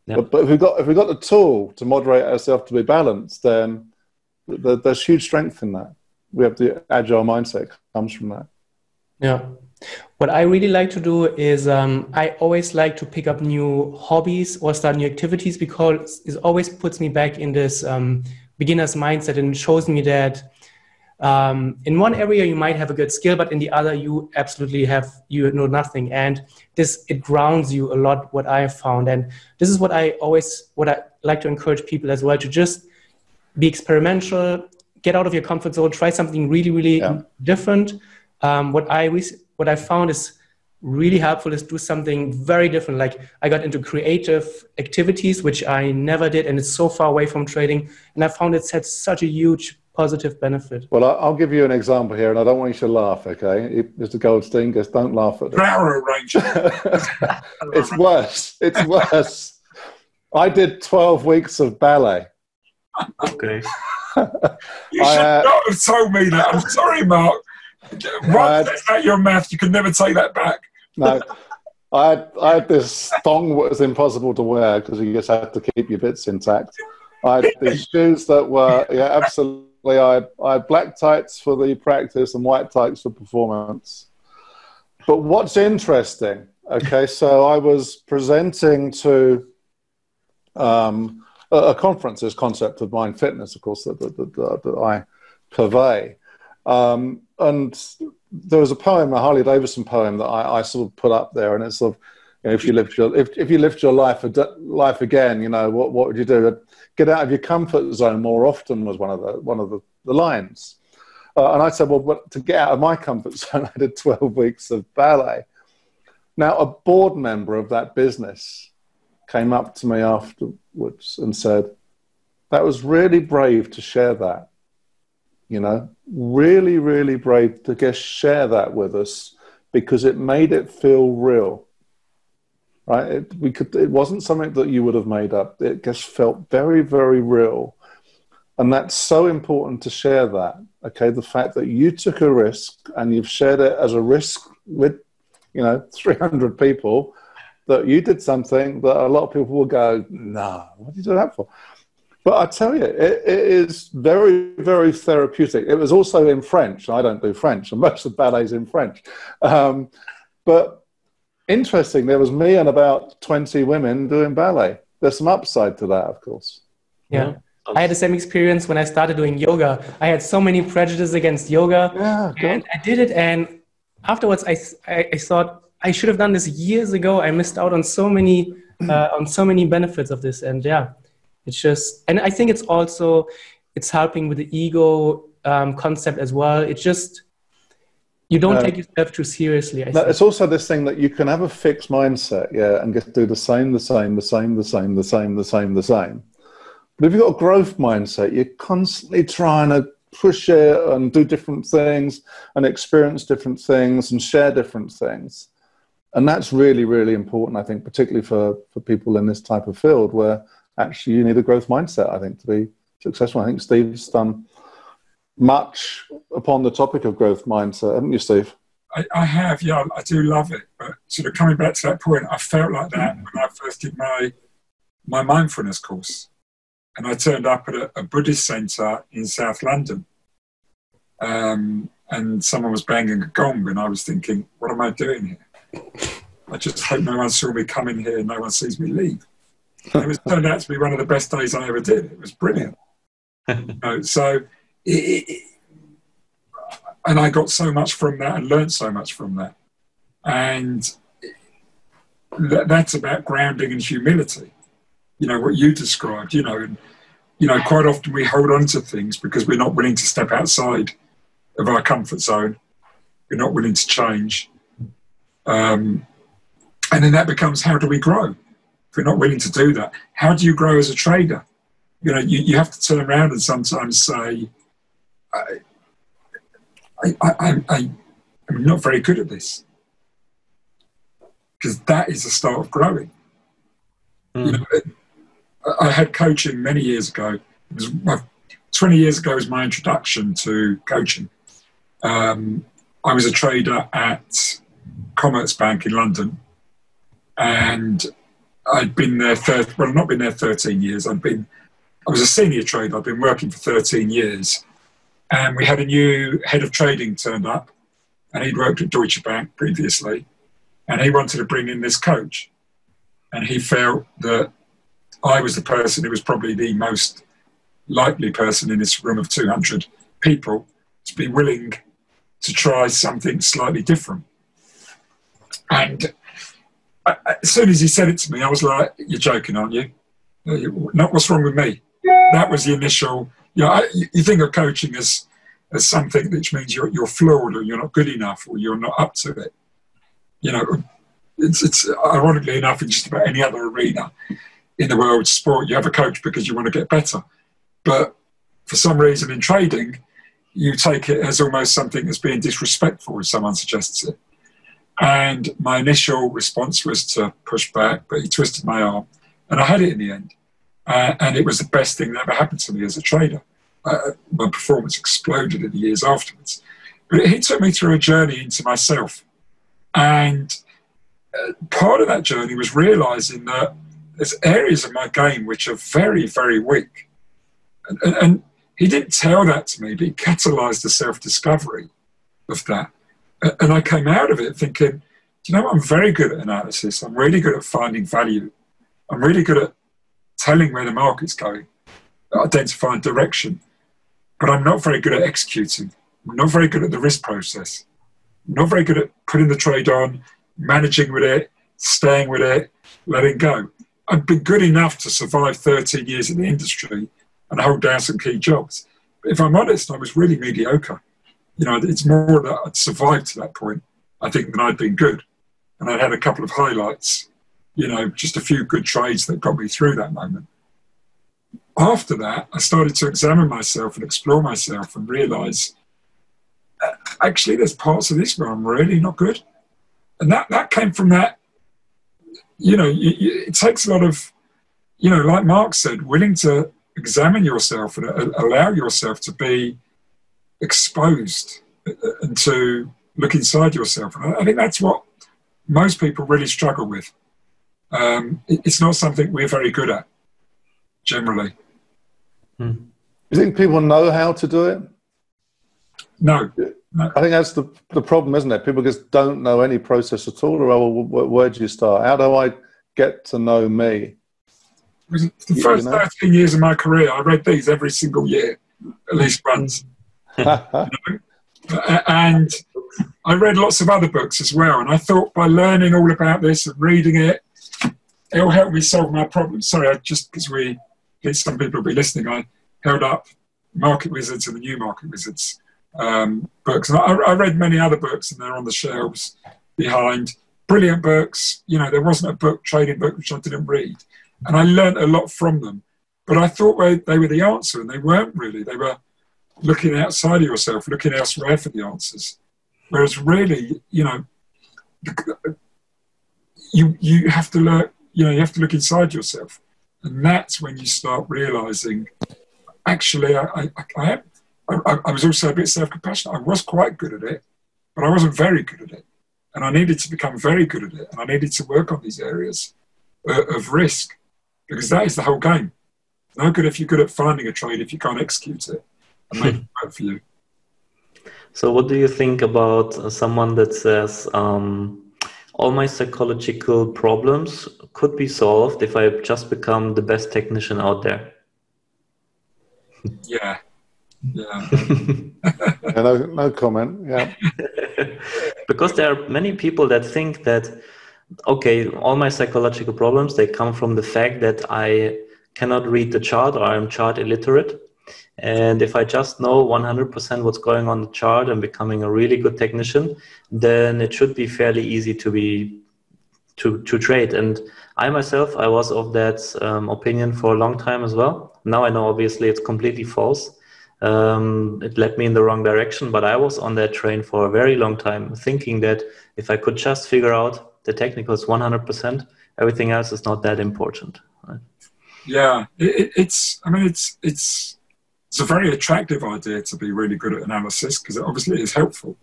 Yeah. But, but if we've got if we've got the tool to moderate ourselves to be balanced, then the, there's huge strength in that. We have the agile mindset comes from that. Yeah. What I really like to do is um, I always like to pick up new hobbies or start new activities, because it always puts me back in this um, beginner's mindset and shows me that um, in one area you might have a good skill, but in the other you absolutely have, you know, nothing. And this, it grounds you a lot, what I have found. And this is what I always, what I like to encourage people as well, to just be experimental, get out of your comfort zone, try something really, really yeah. different. Um, what I what I found is really helpful is do something very different. Like I got into creative activities, which I never did, and it's so far away from trading. And I found it's had such a huge positive benefit. Well, I'll give you an example here, and I don't want you to laugh, okay? Mister Goldstein, just don't laugh at it. It's worse. It's worse. I did twelve weeks of ballet. Okay. You I, should uh, not have told me that. I'm sorry, Mark. Once that's out your mouth, you can never take that back. No, I had, I had this thong that was impossible to wear because you just had to keep your bits intact. I had these shoes that were, yeah, absolutely. I, I had black tights for the practice and white tights for performance. But what's interesting, okay, so I was presenting to um, a, a conference, this concept of mind fitness, of course, that, that, that, that I purvey. Um, and there was a poem, a Harley Davidson poem, that I, I sort of put up there, and it's sort of, you know, if you lived your, if, if you lived your life, life again, you know, what, what would you do? Get out of your comfort zone more often was one of the, one of the, the lines. Uh, and I said, well, but to get out of my comfort zone, I did twelve weeks of ballet. Now, a board member of that business came up to me afterwards and said, that was really brave to share that. You know, really, really brave to just share that with us, because it made it feel real, right? It, we could, it wasn't something that you would have made up. It just felt very, very real. And that's so important to share that, okay? The fact that you took a risk and you've shared it as a risk with, you know, three hundred people, that you did something that a lot of people will go, nah, what did you do that for? But I tell you, it, it is very, very therapeutic. It was also in French. I don't do French, and most of the ballet's in French. Um, but interesting, there was me and about twenty women doing ballet. There's some upside to that, of course. Yeah. yeah. I had the same experience when I started doing yoga. I had so many prejudices against yoga. Yeah, and I did it, and afterwards I, I, I thought, I should have done this years ago. I missed out on so many, uh, on so many benefits of this, and yeah. It's just, and I think it's also, it's helping with the ego um, concept as well. It's just, you don't um, take yourself too seriously. I no, think. It's also this thing that you can have a fixed mindset, yeah, and just do the same, the same, the same, the same, the same, the same, the same. But if you've got a growth mindset, you're constantly trying to push it and do different things and experience different things and share different things. And that's really, really important, I think, particularly for, for people in this type of field where actually you need a growth mindset, I think, to be successful. I think Steve's done much upon the topic of growth mindset, haven't you, Steve? I, I have, yeah. I do love it. But sort of coming back to that point, I felt like that when I first did my, my mindfulness course. And I turned up at a, a Buddhist centre in South London. Um, and someone was banging a gong, and I was thinking, what am I doing here? I just hope no one saw me come in here and no one sees me leave. It was turned out to be one of the best days I ever did. It was brilliant. You know, so, it, it, and I got so much from that and learned so much from that. And th that's about grounding and humility. You know, what you described, you know, and, you know, quite often we hold on to things because we're not willing to step outside of our comfort zone. We're not willing to change. Um, and then that becomes, how do we grow? If we're not willing to do that, how do you grow as a trader? You know, you, you have to turn around and sometimes say, I, I, I, I, I'm not very good at this. Because that is the start of growing. Mm. You know, I had coaching many years ago. It was, twenty years ago was my introduction to coaching. Um, I was a trader at Commerzbank in London, and I'd been there, thir- well, not been there thirteen years. I'd been, I was a senior trader. I'd been working for thirteen years, and we had a new head of trading turned up, and he'd worked at Deutsche Bank previously, and he wanted to bring in this coach, and he felt that I was the person who was probably the most likely person in this room of two hundred people to be willing to try something slightly different. And I, as soon as he said it to me, I was like, you're joking, aren't you? Not what's wrong with me. That was the initial, you know, I, you think of coaching as, as something which means you're, you're flawed, or you're not good enough, or you're not up to it. You know, it's, it's ironically enough, in just about any other arena in the world, sport, you have a coach because you want to get better. But for some reason in trading, you take it as almost something that's being disrespectful if someone suggests it. And my initial response was to push back, but he twisted my arm, and I had it in the end. Uh, and it was the best thing that ever happened to me as a trader. Uh, my performance exploded in the years afterwards. But it, it took me through a journey into myself. And uh, part of that journey was realising that there's areas of my game which are very, very weak. And, and, and he didn't tell that to me, but he catalysed the self-discovery of that. And I came out of it thinking, do you know what? I'm very good at analysis. I'm really good at finding value. I'm really good at telling where the market's going, identifying direction. But I'm not very good at executing. I'm not very good at the risk process. I'm not very good at putting the trade on, managing with it, staying with it, letting go. I've been good enough to survive thirteen years in the industry and hold down some key jobs. But if I'm honest, I was really mediocre. You know, it's more that I'd survived to that point, I think, than I'd been good. And I'd had a couple of highlights, you know, just a few good trades that got me through that moment. After that, I started to examine myself and explore myself and realise, actually, there's parts of this where I'm really not good. And that, that came from that, you know, you, you, it takes a lot of, you know, like Mark said, willing to examine yourself and uh, allow yourself to be exposed and to look inside yourself. And I think that's what most people really struggle with. Um, it's not something we're very good at, generally. Hmm. You think people know how to do it? No. no. I think that's the, the problem, isn't it? People just don't know any process at all. Or, oh, where do you start? How do I get to know me? The first you know? thirteen years of my career, I read these every single year, at least once. You know? And I read lots of other books as well, and I thought by learning all about this and reading it, it'll help me solve my problems. Sorry, I just because we, some people will be listening, I held up Market Wizards and the New Market Wizards um, books. And I, I read many other books, and they're on the shelves behind. Brilliant books. You know, there wasn't a book, trading book, which I didn't read. And I learned a lot from them. But I thought they, they were the answer, and they weren't really. They were looking outside of yourself, looking elsewhere for the answers. Whereas really, you know, you you have to look, you know, you have to look inside yourself. And that's when you start realising, actually, I I, I, am, I I was also a bit self-compassionate. I was quite good at it, but I wasn't very good at it. And I needed to become very good at it. And I needed to work on these areas uh, of risk, because that is the whole game. No good if you're good at finding a trade if you can't execute it. For you. So what do you think about someone that says um, all my psychological problems could be solved if I just become the best technician out there? Yeah. Yeah. yeah no, no comment. Yeah. Because there are many people that think that, okay, all my psychological problems, they come from the fact that I cannot read the chart, or I'm chart illiterate. And if I just know one hundred percent what's going on the chart and becoming a really good technician, then it should be fairly easy to be to to trade. And I myself, I was of that um, opinion for a long time as well. Now I know obviously it's completely false. Um, it led me in the wrong direction, but I was on that train for a very long time, thinking that if I could just figure out the technicals one hundred percent, everything else is not that important. Right? Yeah, it, it's. I mean, it's it's. It's a very attractive idea to be really good at analysis, because it obviously is helpful.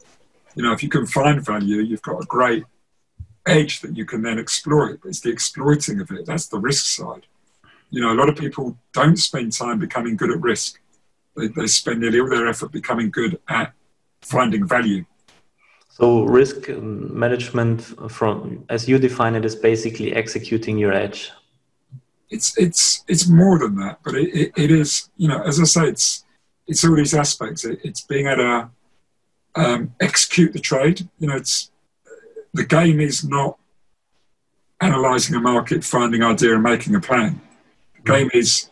you know, if you can find value, you've got a great edge that you can then exploit. It's the exploiting of it. That's the risk side. You know, a lot of people don't spend time becoming good at risk. They, they spend nearly all their effort becoming good at finding value. So risk management, from as you define it, is basically executing your edge. It's it's it's more than that, but it, it, it is, you know, as I say, it's it's all these aspects. It, it's being able to um, execute the trade. You know, it's the game is not analysing a market, finding an idea, and making a plan. The game is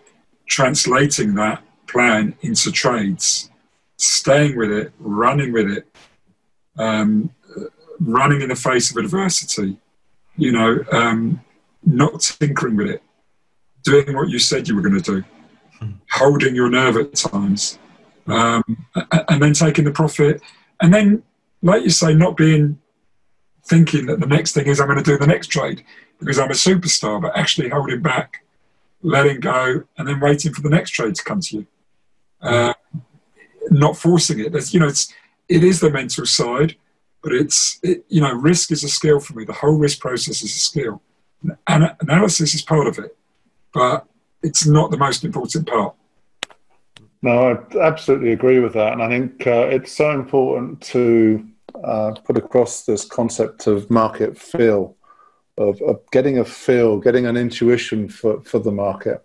translating that plan into trades, staying with it, running with it, um, running in the face of adversity. You know, um, not tinkering with it. Doing what you said you were going to do, hmm. holding your nerve at times, um, and then taking the profit. And then, like you say, not being thinking that the next thing is I'm going to do the next trade because I'm a superstar, but actually holding back, letting go, and then waiting for the next trade to come to you. Uh, not forcing it. There's, you know, it's, it is the mental side, but it's, it, you know, risk is a skill for me. The whole risk process is a skill. And analysis is part of it. But it's not the most important part. No, I absolutely agree with that. And I think uh, it's so important to uh, put across this concept of market feel, of, of getting a feel, getting an intuition for, for the market.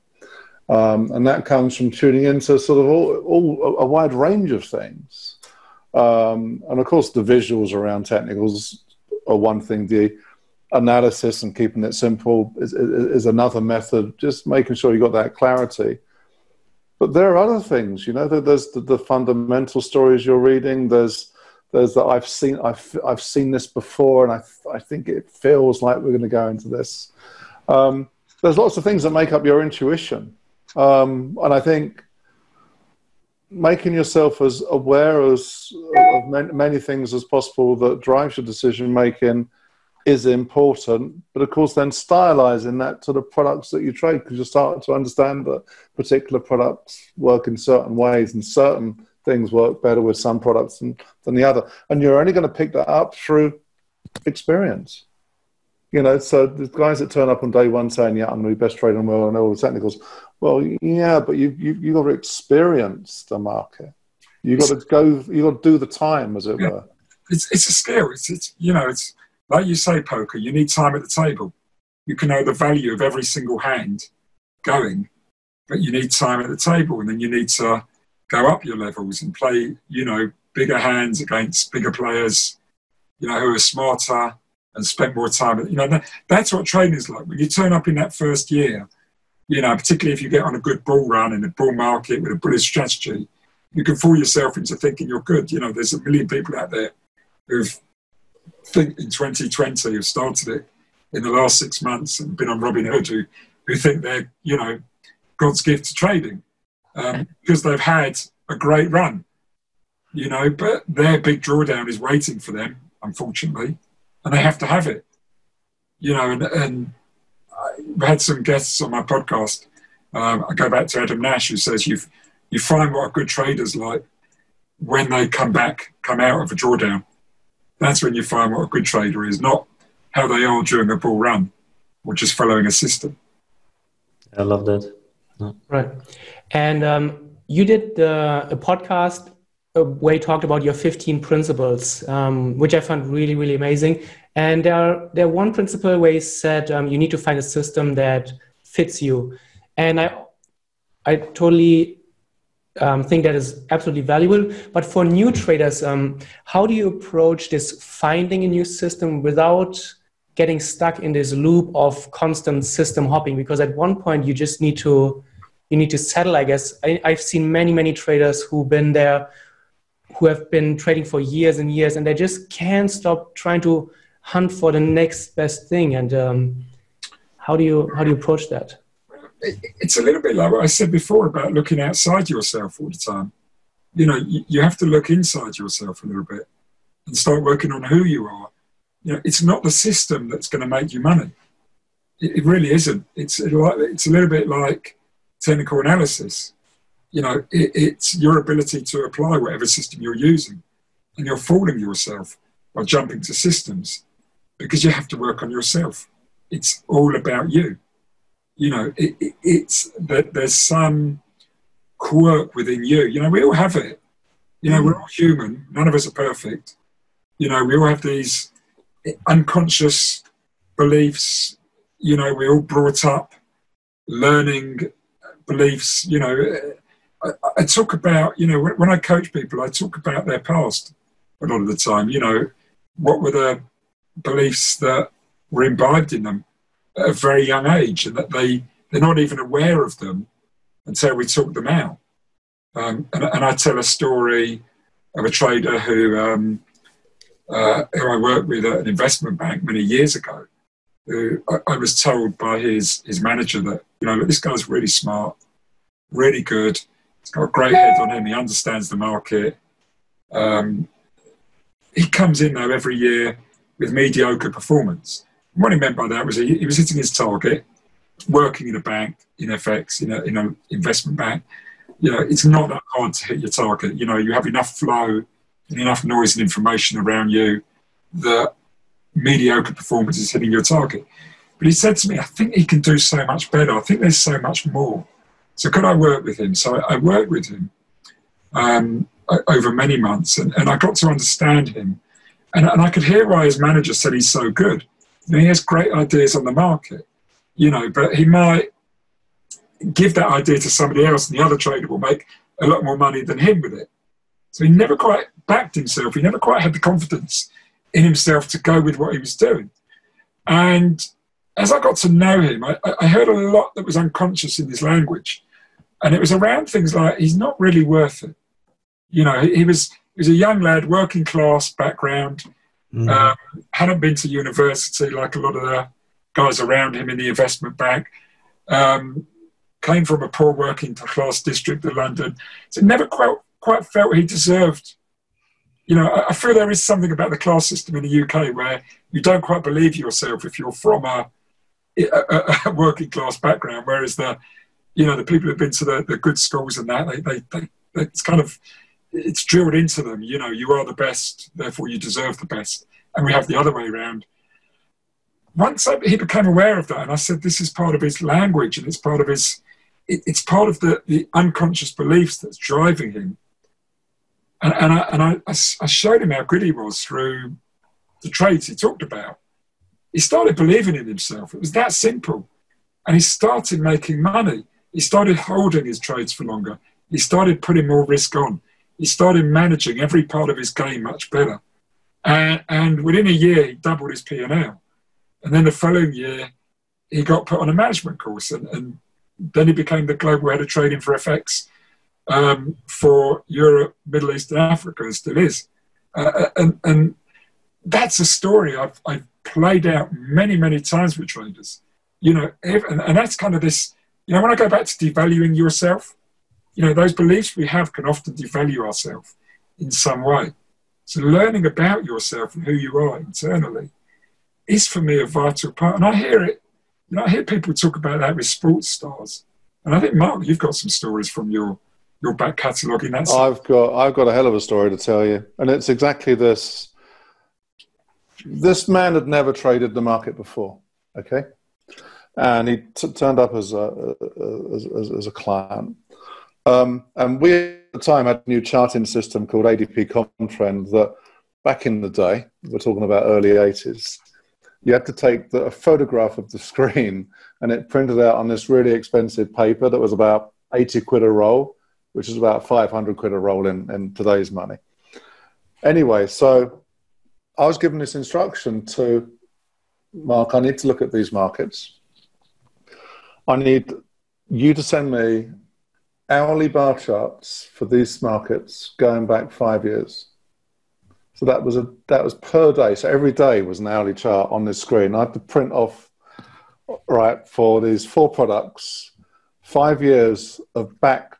Um, and that comes from tuning into sort of all, all a wide range of things. Um, and, of course, the visuals around technicals are one thing. The analysis and keeping it simple is, is, is another method, just making sure you got that clarity. But there are other things, you know, there's the, the fundamental stories you're reading, there's there's the I've seen I've, I've seen this before and I, I think it feels like we're going to go into this. Um, there's lots of things that make up your intuition. Um, and I think making yourself as aware as, of many, many things as possible that drives your decision making is important, but of course then stylizing that to the products that you trade, because you start to understand that particular products work in certain ways and certain things work better with some products than, than the other. And you're only going to pick that up through experience. You know, so the guys that turn up on day one saying, yeah, I'm going to be best trading in the world and all the technicals. Well, yeah, but you've you, you got to experience the market. You've got to go, you've got to do the time, as it yeah. were. It's, it's a skill. It's, it's, you know, it's, like you say, poker, you need time at the table. You can know the value of every single hand going, but you need time at the table, and then you need to go up your levels and play, you know, bigger hands against bigger players, you know, who are smarter and spend more time. You know, that, that's what trading is like. When you turn up in that first year, you know, particularly if you get on a good bull run in a bull market with a bullish strategy, you can fool yourself into thinking you're good. You know, there's a million people out there who've think in twenty twenty have started it in the last six months and been on Robin Hood who, who think they're, you know, God's gift to trading um, because they've had a great run, you know, but their big drawdown is waiting for them, unfortunately, and they have to have it, you know, and, and I had some guests on my podcast. Um, I go back to Adam Nash who says you've, you find what a good trader's like when they come back, come out of a drawdown. That's when you find what a good trader is, not how they are during a bull run or just following a system. I love that. Yeah. Right. And um, you did uh, a podcast where you talked about your fifteen principles, um, which I found really, really amazing. And there are, there are one principle where you said um, you need to find a system that fits you. And I, I totally... Um, think that is absolutely valuable. But for new traders, um, how do you approach this finding a new system without getting stuck in this loop of constant system hopping? Because at one point you just need to, you need to settle, I guess. I, I've seen many, many traders who've been there, who have been trading for years and years, and they just can't stop trying to hunt for the next best thing. And um, how do you, how do you approach that? It's a little bit like what I said before about looking outside yourself all the time. You know, you, you have to look inside yourself a little bit and start working on who you are. You know, it's not the system that's going to make you money. It, it really isn't. It's, it, it's a little bit like technical analysis. You know, it, it's your ability to apply whatever system you're using, and you're fooling yourself or jumping to systems, because you have to work on yourself. It's all about you. You know, it, it, it's that there's some quirk within you. You know, we all have it. You know, we're all human. None of us are perfect. You know, we all have these unconscious beliefs. You know, we're all brought up learning beliefs. You know, I, I talk about, you know, when I coach people, I talk about their past a lot of the time. You know, what were the beliefs that were imbibed in them at a very young age, and that they, they're not even aware of them until we talk them out. Um, and, and I tell a story of a trader who, um, uh, who I worked with at an investment bank many years ago, who I, I was told by his, his manager that, you know, look, this guy's really smart, really good. He's got a great head on him. He understands the market. Um, he comes in, though, every year with mediocre performance. And what he meant by that was he, he was hitting his target, working in a bank, in F X, in a, in an investment bank. You know, it's not that hard to hit your target. You know, you have enough flow and enough noise and information around you that mediocre performance is hitting your target. But he said to me, I think he can do so much better. I think there's so much more. So could I work with him? So I worked with him um, over many months, and, and I got to understand him. And, and I could hear why his manager said he's so good. You know, he has great ideas on the market, you know, but he might give that idea to somebody else, and the other trader will make a lot more money than him with it. So he never quite backed himself. He never quite had the confidence in himself to go with what he was doing. And as I got to know him, I, I heard a lot that was unconscious in his language. And it was around things like, he's not really worth it. You know, he, he was he was a young lad, working class background, mm. um, hadn't been to university like a lot of the guys around him in the investment bank. Um, came from a poor working class district of London. So never quite, quite felt he deserved. You know, I, I feel there is something about the class system in the U K where you don't quite believe yourself if you're from a, a, a working class background, whereas the, you know, the people who've been to the, the good schools and that, they, they, they, it's kind of, it's drilled into them, you know, you are the best, therefore you deserve the best. And we have the other way around. Once I, he became aware of that, and I said, this is part of his language, and it's part of his, it's part of the, the unconscious beliefs that's driving him. And, and, I, and I, I showed him how good he was through the trades he talked about. He started believing in himself. It was that simple. And he started making money. He started holding his trades for longer. He started putting more risk on. He started managing every part of his game much better. And, and within a year, he doubled his P and L. And then the following year, he got put on a management course, and, and then he became the global head of trading for F X um, for Europe, Middle East and Africa, and still is. Uh, and, and that's a story I've, I've played out many, many times with traders. You know, and, and that's kind of this, you know, when I go back to devaluing yourself, you know, those beliefs we have can often devalue ourselves in some way. So learning about yourself and who you are internally is, for me, a vital part. And I hear it. You know, I hear people talk about that with sports stars, and I think, Mark, you've got some stories from your your back catalogue in that. I've got I've got a hell of a story to tell you, and it's exactly this. This man had never traded the market before, okay, and he t turned up as a as, as, as a client, um, and we at the time had a new charting system called A D P Comprend that, back in the day, we're talking about early eighties. You had to take the, a photograph of the screen, and it printed out on this really expensive paper that was about eighty quid a roll, which is about five hundred quid a roll in, in today's money. Anyway, so I was given this instruction to, Mark, I need to look at these markets. I need you to send me hourly bar charts for these markets going back five years. So that was, a, that was per day. So every day was an hourly chart on this screen. I had to print off, right, for these four products, five years of back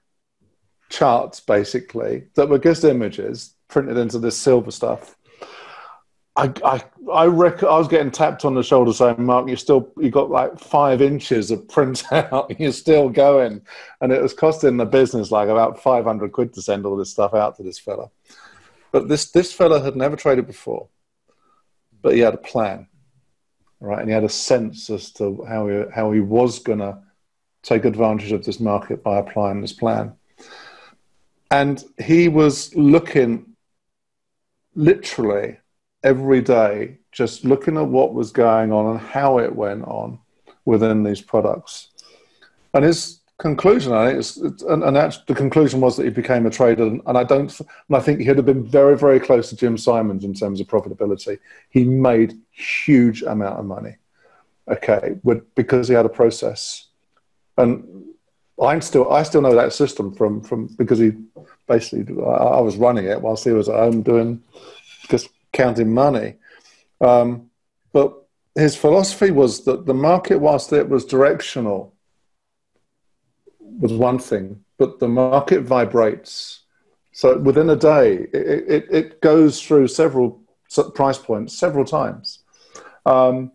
charts, basically, that were just images printed into this silver stuff. I, I, I, rec I was getting tapped on the shoulder saying, Mark, you still, you got like five inches of printout. You're still going. And it was costing the business like about five hundred quid to send all this stuff out to this fella. But this, this fella had never traded before. but he had a plan, right? And he had a sense as to how he, how he was going to take advantage of this market by applying this plan. And he was looking literally every day, just looking at what was going on and how it went on within these products. And his conclusion, I think, is, and, and that's, the conclusion was that he became a trader. And, and I don't, and I think he would have been very, very close to Jim Simons in terms of profitability. He made huge amount of money, okay, with, because he had a process. And I'm still, I still know that system from, from because he basically, I, I was running it whilst he was at home doing, just counting money. Um, but his philosophy was that the market, whilst it was directional, was one thing, but the market vibrates. So within a day, it, it, it goes through several price points several times. Um,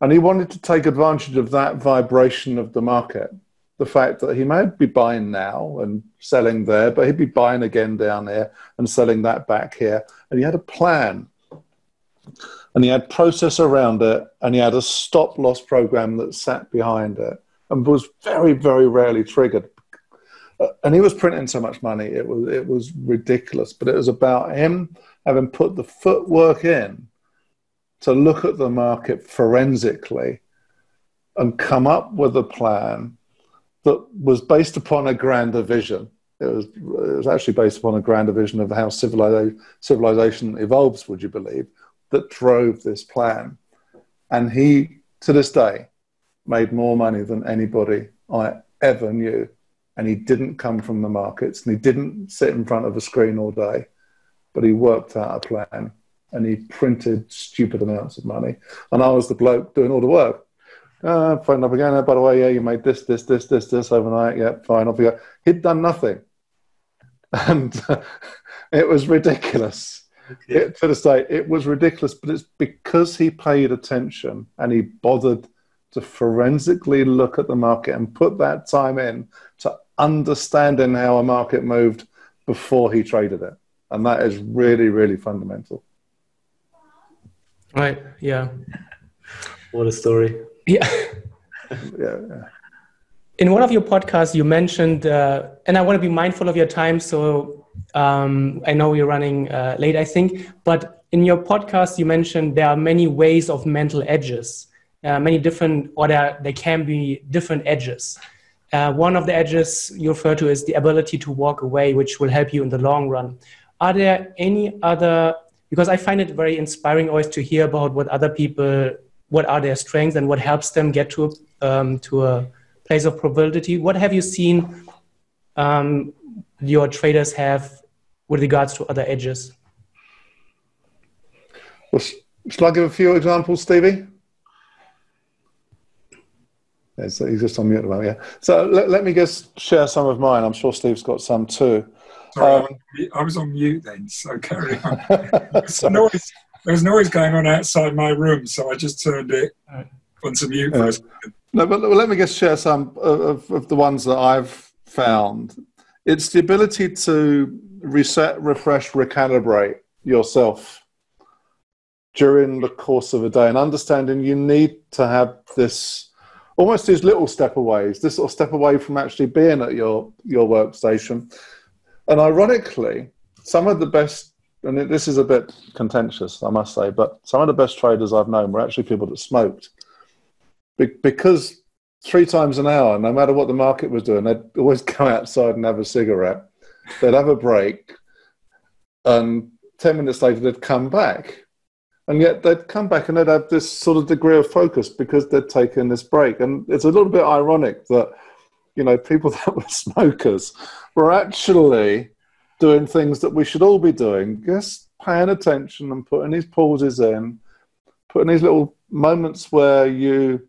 and he wanted to take advantage of that vibration of the market. The fact that he might be buying now and selling there, but he'd be buying again down there and selling that back here. And he had a plan. And he had process around it, and he had a stop-loss program that sat behind it and was very, very rarely triggered. And he was printing so much money, it was, it was ridiculous. But it was about him having put the footwork in to look at the market forensically and come up with a plan that was based upon a grander vision. It was, it was actually based upon a grander vision of how civilization, civilization evolves, would you believe, that drove this plan. And he, to this day, made more money than anybody I ever knew. And he didn't come from the markets, and he didn't sit in front of a screen all day, but he worked out a plan, and he printed stupid amounts of money. And I was the bloke doing all the work. Uh, phone up again, oh, by the way, yeah, you made this, this, this, this, this overnight. Yeah, fine, off you go. He'd done nothing. And uh, it was ridiculous. Yeah. It, to this day, it was ridiculous, but it's because he paid attention and he bothered to forensically look at the market and put that time in to understanding how a market moved before he traded it. And that is really, really fundamental. Right, yeah. What a story. Yeah. yeah, yeah. In one of your podcasts, you mentioned, uh, and I want to be mindful of your time, so um, I know you're running uh, late, I think, but in your podcast, you mentioned there are many ways of mental edges, uh, many different, or there, there can be different edges. Uh, one of the edges you refer to is the ability to walk away, which will help you in the long run. Are there any other, because I find it very inspiring always to hear about what other people, what are their strengths and what helps them get to, um, to a place of probability. What have you seen um, your traders have with regards to other edges? Well, sh shall I give a few examples, Stevie? Yeah, so he's just on mute at the moment, yeah. So let, let me just share some of mine. I'm sure Steve's got some too. Sorry, um, I was on mute then, so carry on. It's a noise. There was noise going on outside my room, so I just turned it on to mute for a second. No, but let me just share some of, of the ones that I've found. It's the ability to reset, refresh, recalibrate yourself during the course of a day, and understanding you need to have this, almost these little step aways, this sort of step away from actually being at your, your workstation. And ironically, some of the best, and this is a bit contentious, I must say, but some of the best traders I've known were actually people that smoked. Be because three times an hour, no matter what the market was doing, they'd always go outside and have a cigarette. They'd have a break, and ten minutes later they'd come back. And yet they'd come back and they'd have this sort of degree of focus because they'd taken this break. And it's a little bit ironic that, you know, people that were smokers were actually doing things that we should all be doing, just paying attention and putting these pauses in, putting these little moments where you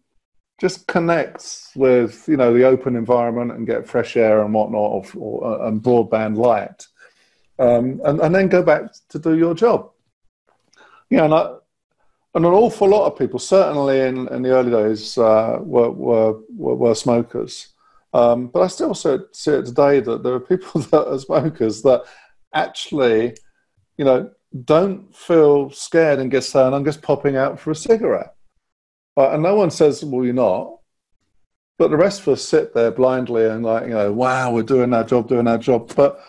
just connect with, you know, the open environment and get fresh air and whatnot, or, or and broadband light, um, and, and then go back to do your job. You know, and, I, and an awful lot of people, certainly in, in the early days, uh, were, were, were, were smokers. Um, but I still see it, see it today that there are people that are smokers that actually, you know, don't feel scared and get saying, I'm just popping out for a cigarette. But, and no one says, well, you're not. But the rest of us sit there blindly and like, you know, wow, we're doing our job, doing our job. But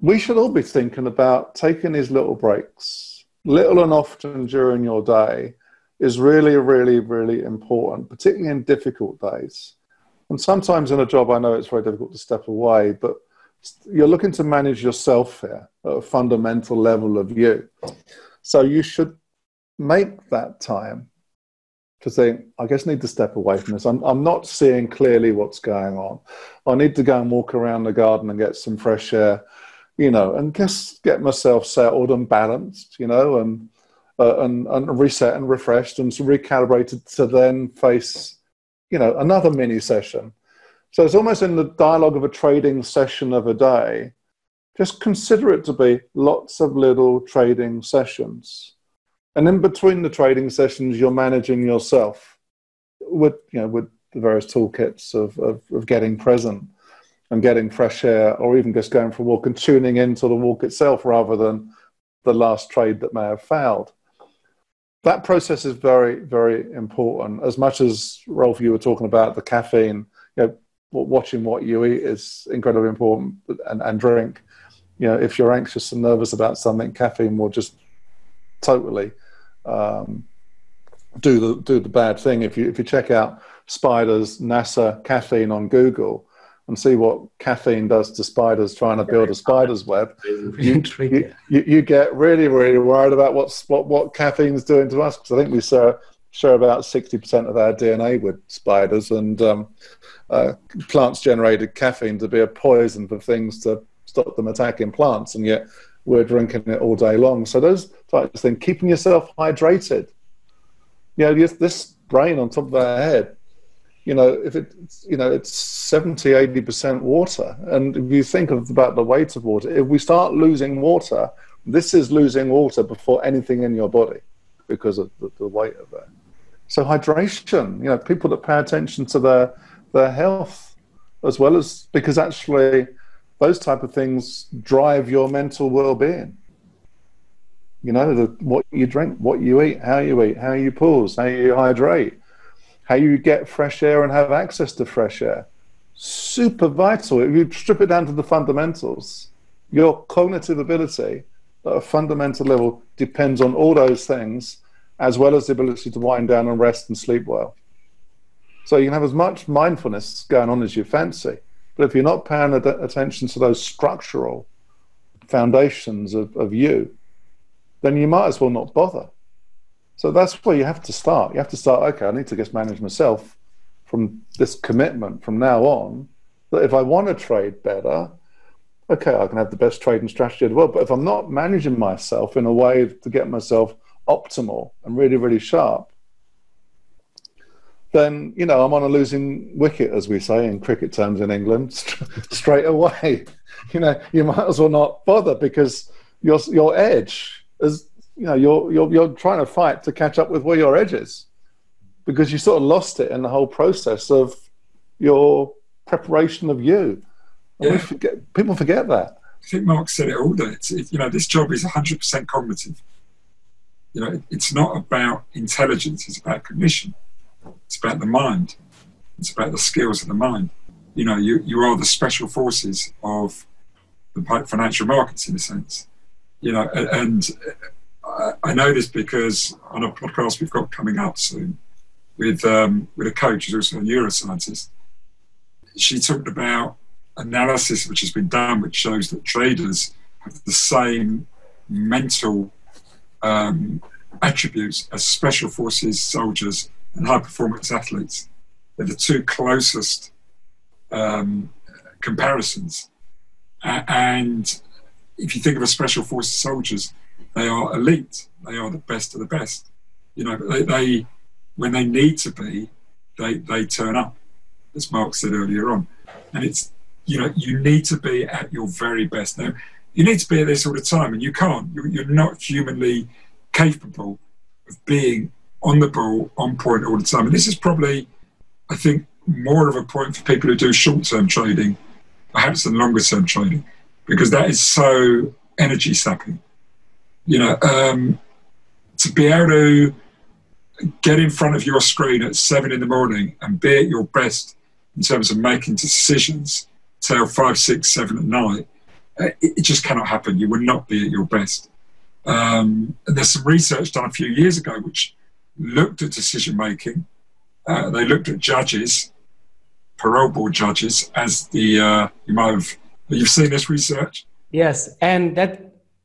we should all be thinking about taking these little breaks, little and often during your day, is really, really, really important, particularly in difficult days. And sometimes in a job, I know it's very difficult to step away, but you're looking to manage yourself here at a fundamental level of you. So you should make that time to think, I guess I need to step away from this. I'm, I'm not seeing clearly what's going on. I need to go and walk around the garden and get some fresh air, you know, and just get myself settled and balanced, you know, and, uh, and, and reset and refreshed and recalibrated to then face, you know, another mini session. So it's almost in the dialogue of a trading session of a day. Just consider it to be lots of little trading sessions. And in between the trading sessions, you're managing yourself with, you know, with the various toolkits of, of, of getting present and getting fresh air, or even just going for a walk and tuning into the walk itself rather than the last trade that may have failed. That process is very, very important. As much as, Rolf, you were talking about the caffeine, you know, watching what you eat is incredibly important, and, and drink. You know, if you're anxious and nervous about something, caffeine will just totally um, do the do the bad thing. If you if you check out spiders, NASA, caffeine on Google, and see what caffeine does to spiders trying to build a spider's web, you, you, you get really really worried about what's what what caffeine's doing to us, because I think we share, share about sixty percent of our D N A with spiders, and um, uh, plants generated caffeine to be a poison for things to stop them attacking plants, and yet we're drinking it all day long. So those types of things, keeping yourself hydrated. You know, this brain on top of our head, you know, if it, you know, it's seventy, eighty percent water. And if you think of, about the weight of water, if we start losing water, this is losing water before anything in your body because of the, the weight of it. So hydration, you know, people that pay attention to their, their health as well, as because actually those type of things drive your mental well-being. You know, the, what you drink, what you eat, how you eat, how you pause, how you hydrate, how you get fresh air and have access to fresh air. Super vital. If you strip it down to the fundamentals, your cognitive ability at a fundamental level depends on all those things, as well as the ability to wind down and rest and sleep well. So you can have as much mindfulness going on as you fancy. But if you're not paying ad- attention to those structural foundations of, of you, then you might as well not bother. So that's where you have to start. You have to start, okay, I need to just manage myself from this commitment from now on, that if I want to trade better, okay, I can have the best trading strategy in the world. But if I'm not managing myself in a way to get myself optimal and really, really sharp, then, you know, I'm on a losing wicket, as we say in cricket terms in England, straight away. You know, you might as well not bother, because your your edge is, you know, you're, you're, you're trying to fight to catch up with where your edge is, because you sort of lost it in the whole process of your preparation of you. And yeah. we forget, people forget that. I think Mark said it all, though. It's, it, you know, this job is one hundred percent cognitive. You know, it, it's not about intelligence, it's about cognition. It's about the mind. It's about the skills of the mind. You know, you, you are the special forces of the financial markets, in a sense. You know, and I know this because on a podcast we've got coming up soon with um, with a coach who's also a neuroscientist, she talked about analysis which has been done, which shows that traders have the same mental um, attributes as special forces, soldiers, and high-performance athletes. They're the two closest um, comparisons. A- and if you think of a special forces soldiers, they are elite. They are the best of the best. You know, they, they when they need to be, they, they turn up, as Mark said earlier on. And it's, you know, you need to be at your very best. Now, you need to be at this all the time, and you can't. You're, you're not humanly capable of being on the ball, on point all the time. And this is probably, I think, more of a point for people who do short-term trading, perhaps than longer-term trading, because that is so energy-sapping. you know, um, to be able to get in front of your screen at seven in the morning and be at your best in terms of making decisions till five, six, seven at night, it, it just cannot happen. You will not be at your best. Um, and there's some research done a few years ago which looked at decision making. Uh, they looked at judges, parole board judges, as the uh, you might have you've seen this research. Yes, and that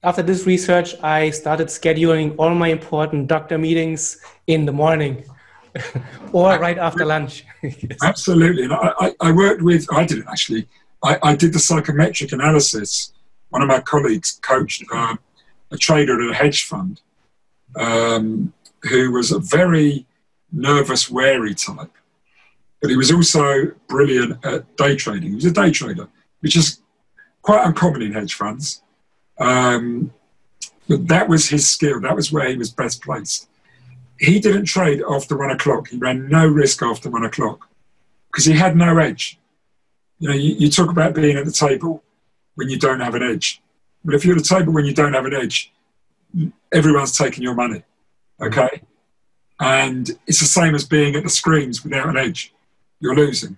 after this research, I started scheduling all my important doctor meetings in the morning, or I, right after lunch. Yes. Absolutely, and I, I, I worked with. I didn't actually. I, I did the psychometric analysis. One of my colleagues coached uh, a trader at a hedge fund, um, who was a very nervous, wary type, but he was also brilliant at day trading. He was a day trader, which is quite uncommon in hedge funds, um, but that was his skill. That was where he was best placed. He didn't trade after one o'clock. He ran no risk after one o'clock because he had no edge. You know, you, you talk about being at the table when you don't have an edge, but if you're at the table when you don't have an edge, everyone's taking your money, okay? And it's the same as being at the screens without an edge. You're losing.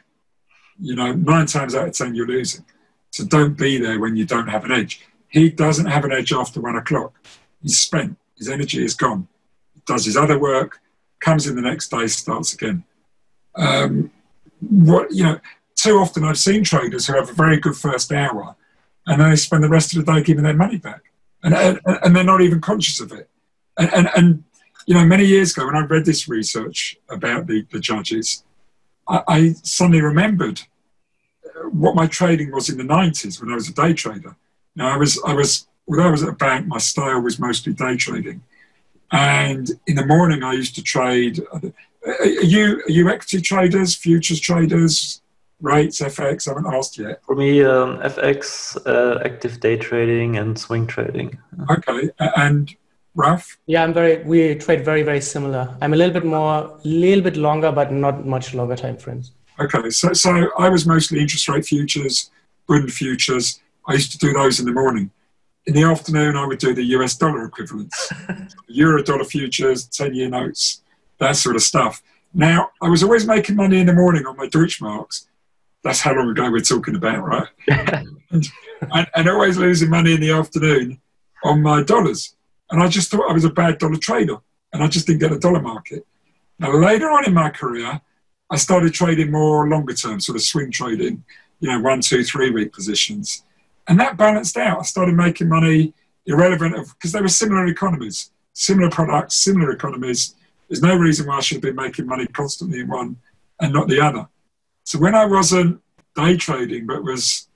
You know, nine times out of ten, you're losing. So don't be there when you don't have an edge. He doesn't have an edge after one o'clock. He's spent. His energy is gone. He does his other work, comes in the next day, starts again. Um, what, you know, too often I've seen traders who have a very good first hour and then they spend the rest of the day giving their money back. And, and, and they're not even conscious of it. And, and, and you know, many years ago when I read this research about the, the judges, I, I suddenly remembered what my trading was in the nineties when I was a day trader. Now, I was, I was, although I was at a bank, my style was mostly day trading. And in the morning, I used to trade. Are you, are you equity traders, futures traders, rates, F X? I haven't asked yet. For me, um, F X, uh, active day trading, and swing trading. Okay, and Ralph? Yeah, I'm very. We trade very, very similar. I'm a little bit more, a little bit longer, but not much longer time frames. Okay, so so I was mostly interest rate futures, London futures. I used to do those in the morning. In the afternoon, I would do the U S dollar equivalents, euro dollar futures, ten-year notes, that sort of stuff. Now, I was always making money in the morning on my Deutschmarks. That's how long ago we're talking about, right? and, and, and always losing money in the afternoon on my dollars. And I just thought I was a bad dollar trader, and I just didn't get the dollar market. Now, later on in my career, I started trading more longer term, sort of swing trading, you know, one, two, three-week positions. And that balanced out. I started making money irrelevant of, because they were similar economies, similar products, similar economies. There's no reason why I should be making money constantly in one and not the other. So when I wasn't day trading, but was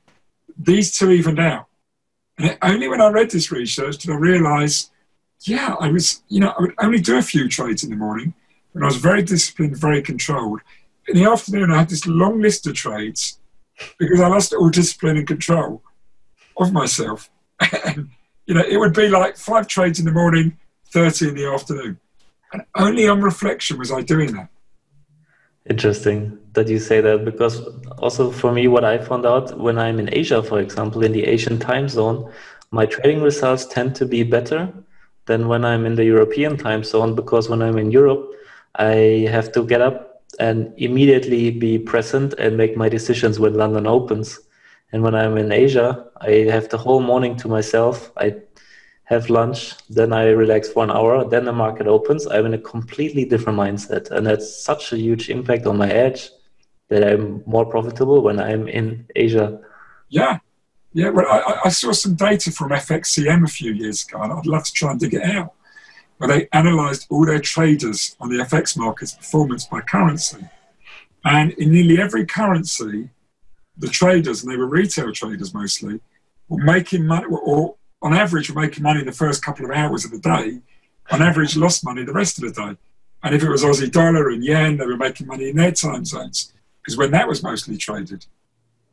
these two evened out. And it, only when I read this research did I realise, yeah, I was, you know, I would only do a few trades in the morning when I was very disciplined, very controlled. In the afternoon, I had this long list of trades because I lost all discipline and control of myself. And, you know, it would be like five trades in the morning, thirty in the afternoon. And only on reflection was I doing that. Interesting that you say that, because also for me, what I found out when I'm in Asia, for example, in the Asian time zone, my trading results tend to be better than when I'm in the European time zone, because when I'm in Europe, I have to get up and immediately be present and make my decisions when London opens. And when I'm in Asia, I have the whole morning to myself. I have lunch, then I relax for an hour, then the market opens. I'm in a completely different mindset. And that's such a huge impact on my edge that I'm more profitable when I'm in Asia. Yeah. Yeah, well, I, I saw some data from F X C M a few years ago, and I'd love to try and dig it out, where they analysed all their traders on the F X market's performance by currency. And in nearly every currency, the traders, and they were retail traders mostly, were making money, or on average were making money in the first couple of hours of the day, on average lost money the rest of the day. And if it was Aussie dollar and yen, they were making money in their time zones, because when that was mostly traded.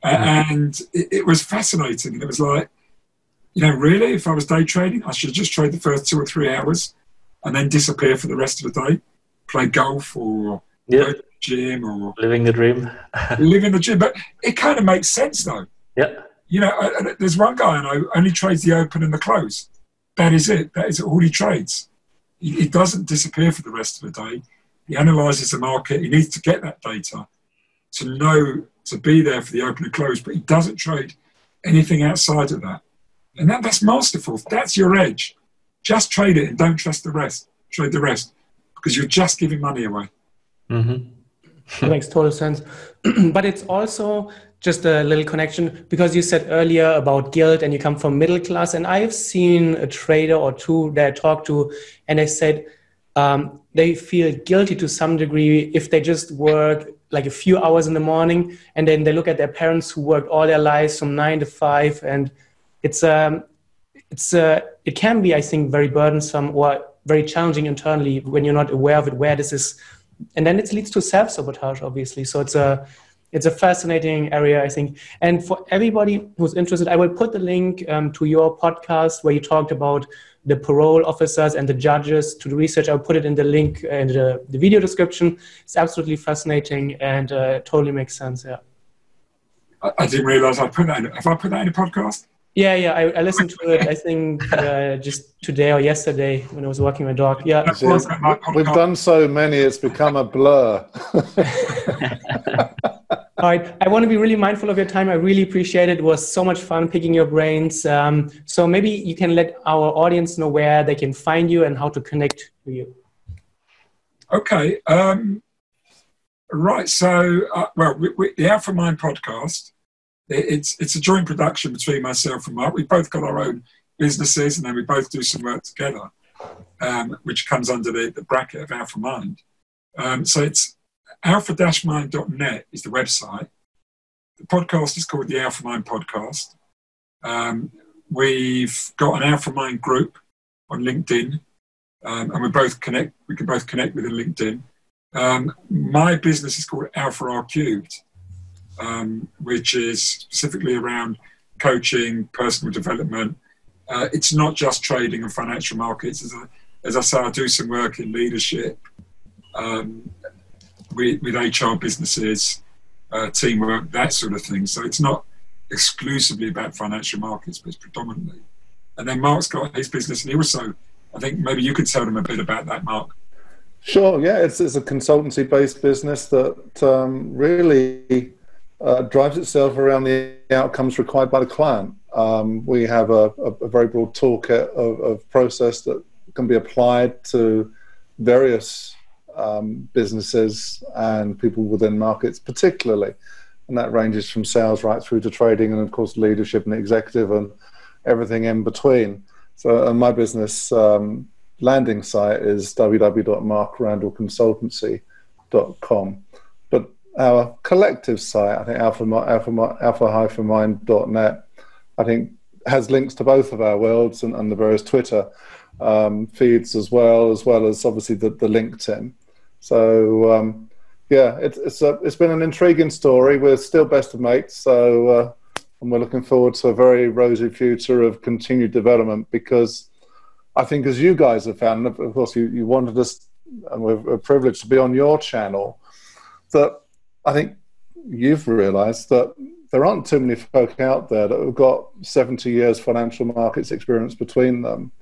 And it, it was fascinating. And it was like, you know, really, if I was day trading, I should just trade the first two or three hours and then disappear for the rest of the day, play golf or yeah. go to the gym or... Living the dream. living the dream. But it kind of makes sense, though. Yeah. You know, I, there's one guy I know only trades the open and the close that is it. That is all he trades. He, he doesn't disappear for the rest of the day. He analyses the market. He needs to get that data to know, to be there for the open and close, but he doesn't trade anything outside of that. And that, that's masterful. That's your edge. Just trade it and don't trust the rest. Trade the rest because you're just giving money away. Mm-hmm. That makes total sense. But it's also just a little connection because you said earlier about guilt and you come from middle class. And I've seen a trader or two that I talked to and they said um, they feel guilty to some degree if they just work like a few hours in the morning and then they look at their parents who worked all their lives from nine to five. And it's, um, it's, uh, it can be, I think, very burdensome or very challenging internally when you're not aware of it, where this is. And then it leads to self-sabotage, obviously. So it's a, it's a fascinating area, I think. And for everybody who's interested, I will put the link um, to your podcast where you talked about the parole officers and the judges to the research. I'll put it in the link in the, the video description. It's absolutely fascinating and uh, totally makes sense. Yeah. I, I didn't realize I put that in. Have I put that in a podcast? Yeah, yeah. I, I listened to it, I think, uh, just today or yesterday when I was walking my dog. Yeah, we've done so many, it's become a blur. All right. I want to be really mindful of your time. I really appreciate it. It was so much fun picking your brains. Um, so maybe you can let our audience know where they can find you and how to connect to you. Okay. Um, right. So, uh, well, we, we, the Alpha Mind podcast, It's, it's a joint production between myself and Mark. We've both got our own businesses and then we both do some work together, um, which comes under the, the bracket of Alpha Mind. Um, so it's alpha mind dot net is the website. The podcast is called the Alpha Mind Podcast. Um, we've got an Alpha Mind group on LinkedIn um, and we both connect. We can both connect within LinkedIn. Um, my business is called Alpha R cubed. Um, which is specifically around coaching, personal development. Uh, it's not just trading and financial markets. As I, as I say, I do some work in leadership um, with, with H R businesses, uh, teamwork, that sort of thing. So it's not exclusively about financial markets, but it's predominantly. And then Mark's got his business, and he also, I think maybe you could tell them a bit about that, Mark. Sure, yeah. It's, it's a consultancy-based business that um, really... Uh, drives itself around the outcomes required by the client. Um, we have a, a, a very broad toolkit of, of process that can be applied to various um, businesses and people within markets particularly. And that ranges from sales right through to trading and, of course, leadership and executive and everything in between. So uh, my business um, landing site is w w w dot mark randall consultancy dot com. But our collective site, I think alpha, alpha, alpha mind dot net, I think has links to both of our worlds and, and the various Twitter um, feeds as well, as well as obviously the, the LinkedIn. So um, yeah, it, it's, a, it's been an intriguing story. We're still best of mates, so uh, and we're looking forward to a very rosy future of continued development because I think as you guys have found, of course you, you wanted us, and we're, we're privileged to be on your channel, that I think you've realized that there aren't too many folk out there that have got seventy years financial markets experience between them,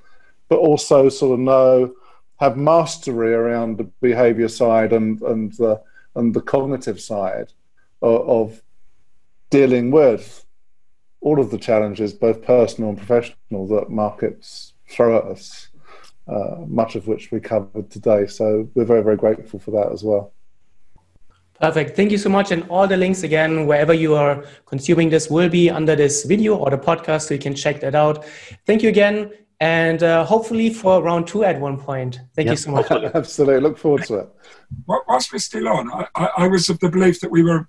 but also sort of know, have mastery around the behavior side and, and, the, and the cognitive side of, of dealing with all of the challenges, both personal and professional, that markets throw at us, uh, much of which we covered today. So we're very, very grateful for that as well. Perfect. Thank you so much. And all the links, again, wherever you are consuming this will be under this video or the podcast, so you can check that out. Thank you again. And uh, hopefully for round two at one point. Thank yep. you so much. Absolutely. Look forward to it. Whilst we're still on, I, I, I was of the belief that we were,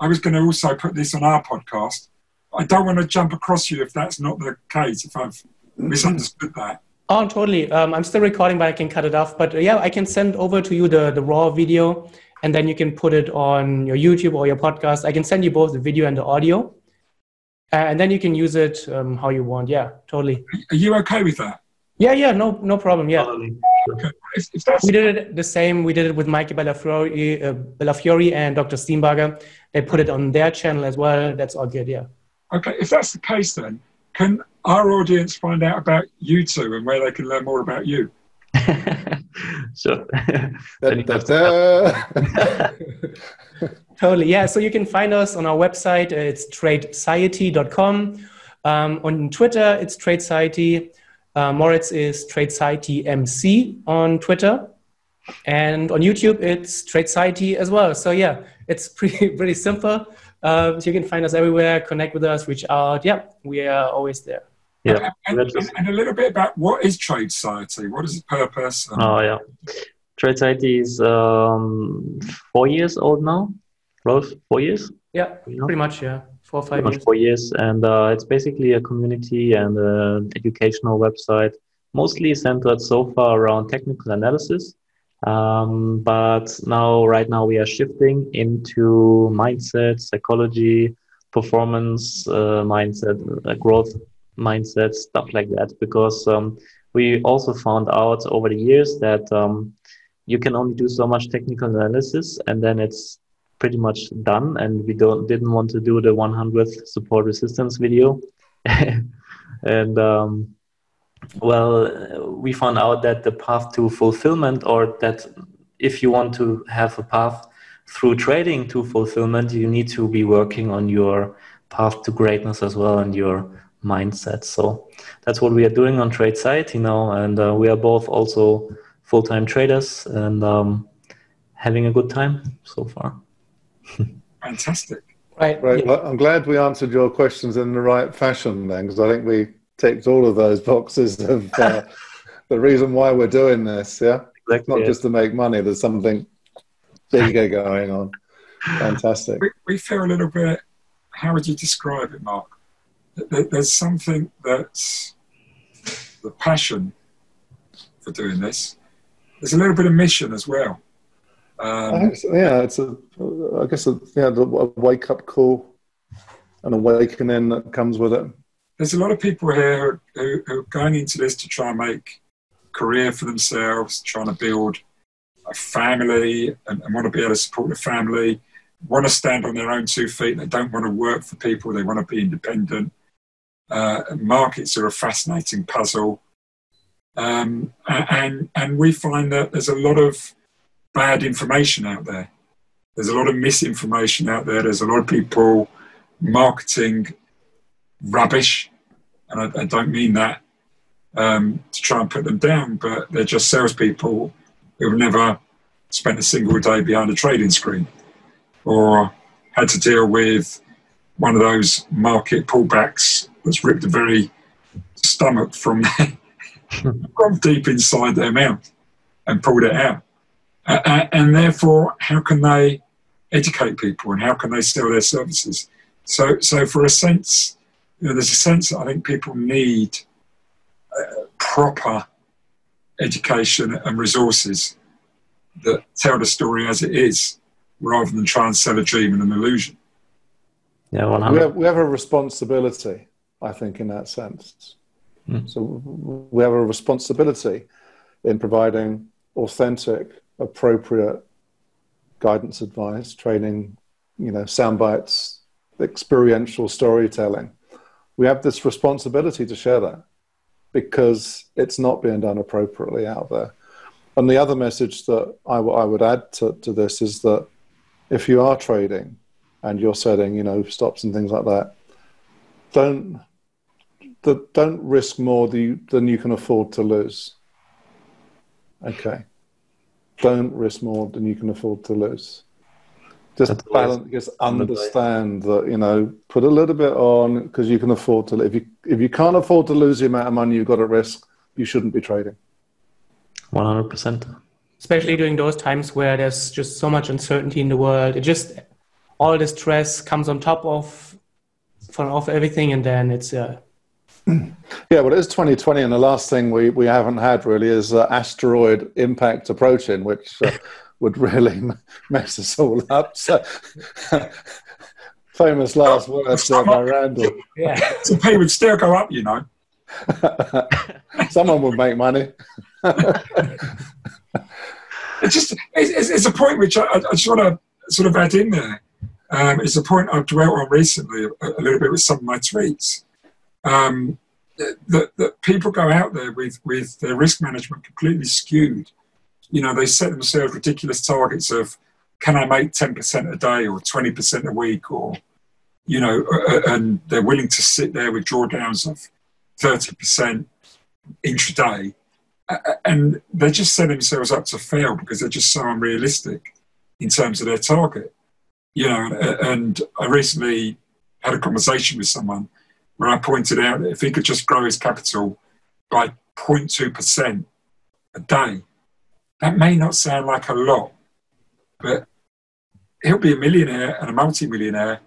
I was going to also put this on our podcast. I don't want to jump across you if that's not the case, if I've misunderstood that. Oh, totally. Um, I'm still recording, but I can cut it off. But uh, yeah, I can send over to you the, the raw video. And then you can put it on your YouTube or your podcast. I can send you both the video and the audio. And then you can use it um, how you want. Yeah, totally. Are you okay with that? Yeah, yeah, no no problem. Yeah. Totally. Okay. If, if that's... We did it the same. We did it with Mikey Belafiori, uh, Belafiori and Doctor Steenbarger. They put it on their channel as well. That's all good, yeah. Okay, if that's the case then, can our audience find out about you two and where they can learn more about you? So da, da, da. Totally, yeah. So you can find us on our website. It's tradeciety dot com. Um, on Twitter, it's Tradeciety. Uh, Moritz is Tradeciety M C on Twitter. And on YouTube, it's Tradeciety as well. So yeah, it's pretty, pretty simple. Uh, so you can find us everywhere, connect with us, reach out. Yeah, we are always there. Yeah. And, and, and a little bit about what is Tradeciety? What is its purpose? Oh, uh, yeah. Tradeciety is um, four years old now. Rose, four years? Yeah, you know? Pretty much, yeah. Four or five years. Four years. And uh, it's basically a community and an educational website, mostly centered so far around technical analysis. Um, but now, right now, we are shifting into mindset, psychology, performance uh, mindset, uh, growth mindset, stuff like that. Because um, we also found out over the years that um, you can only do so much technical analysis, and then it's pretty much done. And we don't didn't want to do the hundredth support resistance video. And um, well, we found out that the path to fulfillment, or that if you want to have a path through trading to fulfillment, you need to be working on your path to greatness as well and your mindset. So that's what we are doing on Tradeciety now. And uh, we are both also full-time traders and um, having a good time so far. Fantastic. Right. Right. Well, I'm glad we answered your questions in the right fashion then, because I think we ticked all of those boxes of uh, the reason why we're doing this. Yeah, exactly, not yeah. just to make money. There's something bigger going on. Fantastic. We, we feel a little bit. How would you describe it, Mark? There, there's something that's the passion for doing this. There's a little bit of mission as well. Um, I think so, yeah, it's a. I guess a, yeah, the, a wake-up call, an awakening that comes with it. There's a lot of people here who, who are going into this to try and make a career for themselves, trying to build a family and, and want to be able to support the family, want to stand on their own two feet. They don't want to work for people. They want to be independent. Uh, markets are a fascinating puzzle. Um, and, and we find that there's a lot of bad information out there. There's a lot of misinformation out there. There's a lot of people marketing rubbish, and I, I don't mean that um, to try and put them down, but they're just salespeople who've never spent a single day behind a trading screen or had to deal with one of those market pullbacks that's ripped the very stomach from, from deep inside their mouth and pulled it out. Uh, and therefore, how can they educate people and how can they sell their services? So, so for a sense... You know, there's a sense that I think people need uh, proper education and resources that tell the story as it is, rather than try and sell a dream and an illusion. Yeah, well, we, have, we have a responsibility, I think, in that sense. Mm. So we have a responsibility in providing authentic, appropriate guidance, advice, training, you know, sound bites, experiential storytelling. We have this responsibility to share that because it's not being done appropriately out there. And the other message that I, w I would add to, to this is that if you are trading and you're setting, you know, stops and things like that, don't, the, don't risk more than you, than you can afford to lose. Okay. Don't risk more than you can afford to lose. Just balance, just understand that, you know, put a little bit on because you can afford to. If you, if you can't afford to lose the amount of money you've got at risk, you shouldn't be trading. one hundred percent. Especially during those times where there's just so much uncertainty in the world. It just, all the stress comes on top of, from off everything, and then it's... Uh... yeah, well, it is twenty twenty, and the last thing we, we haven't had really is uh, asteroid impact approaching, which... Uh, would really mess us all up. So, famous last oh, words there by Randall. Yeah. So pay would still go up, you know. Someone would make money. It's just, it's, it's a point which I, I just want to sort of add in there. Um, it's a point I've dwelt on recently a, a little bit with some of my tweets. Um, that, that people go out there with, with their risk management completely skewed. You know, they set themselves ridiculous targets of, can I make ten percent a day or twenty percent a week, or, you know, and they're willing to sit there with drawdowns of thirty percent intraday. And they just set themselves up to fail because they're just so unrealistic in terms of their target. You know, and I recently had a conversation with someone where I pointed out that if he could just grow his capital by zero point two percent a day, that may not sound like a lot, but he'll be a millionaire and a multi-millionaire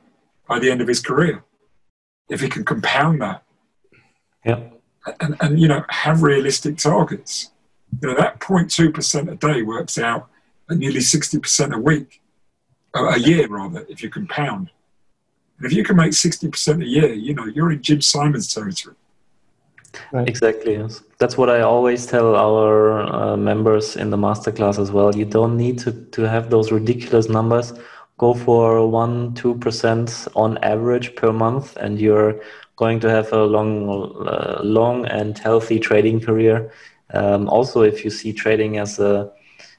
by the end of his career if he can compound that. Yeah. And, and, you know, have realistic targets. You know, that zero point two percent a day works out at nearly sixty percent a week, a year rather, if you compound. And if you can make sixty percent a year, you know, you're in Jim Simons territory. Right. Exactly, yes. That's what I always tell our uh, members in the masterclass as well. You don't need to, to have those ridiculous numbers. Go for one percent, two percent on average per month, and you're going to have a long, uh, long and healthy trading career. Um, also, if you see trading as a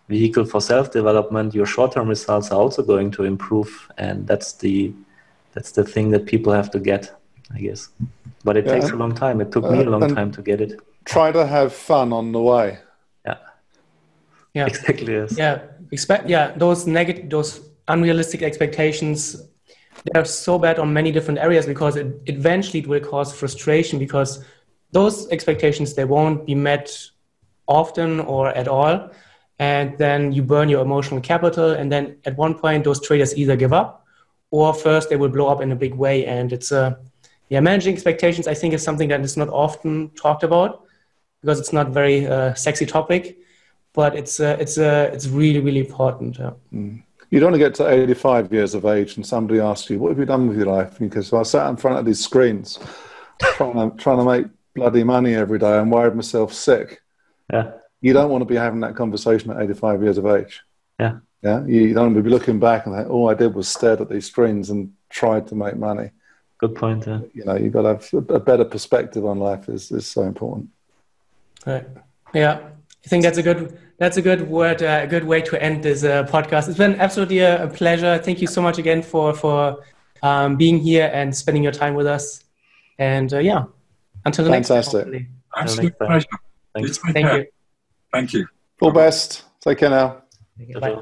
vehicle for self-development, your short-term results are also going to improve, and that's the that's the thing that people have to get, I guess. But it yeah, takes a long time. It took uh, me a long time to get it. Try to have fun on the way. Yeah. Yeah. Exactly. Yes. Yeah. Expect. Yeah. Those negative. Those unrealistic expectations, they are so bad on many different areas, because it eventually it will cause frustration, because those expectations, they won't be met often or at all. And then you burn your emotional capital. And then at one point, those traders either give up, or first they will blow up in a big way. And it's a, uh, yeah, managing expectations, I think, is something that is not often talked about, because it's not very uh, sexy topic, but it's, uh, it's, uh, it's really, really important. Yeah. Mm. You don't want to get to eighty-five years of age and somebody asks you, what have you done with your life? Because I sat in front of these screens trying, to, trying to make bloody money every day and worried myself sick. Yeah. You don't want to be having that conversation at eighty-five years of age. Yeah. Yeah. You don't want to be looking back and think, all I did was stared at these screens and tried to make money. Good point. Yeah. You know, you've got to have a better perspective on life. Is is so important. Right. Yeah. I think that's a good, that's a good word, uh, a good way to end this uh, podcast. It's been absolutely a, a pleasure. Thank you so much again for, for um, being here and spending your time with us. And uh, yeah, until the Fantastic. next time. Absolute next time. pleasure. Thank you. Thank you. Thank you. All best. Take care now. Bye.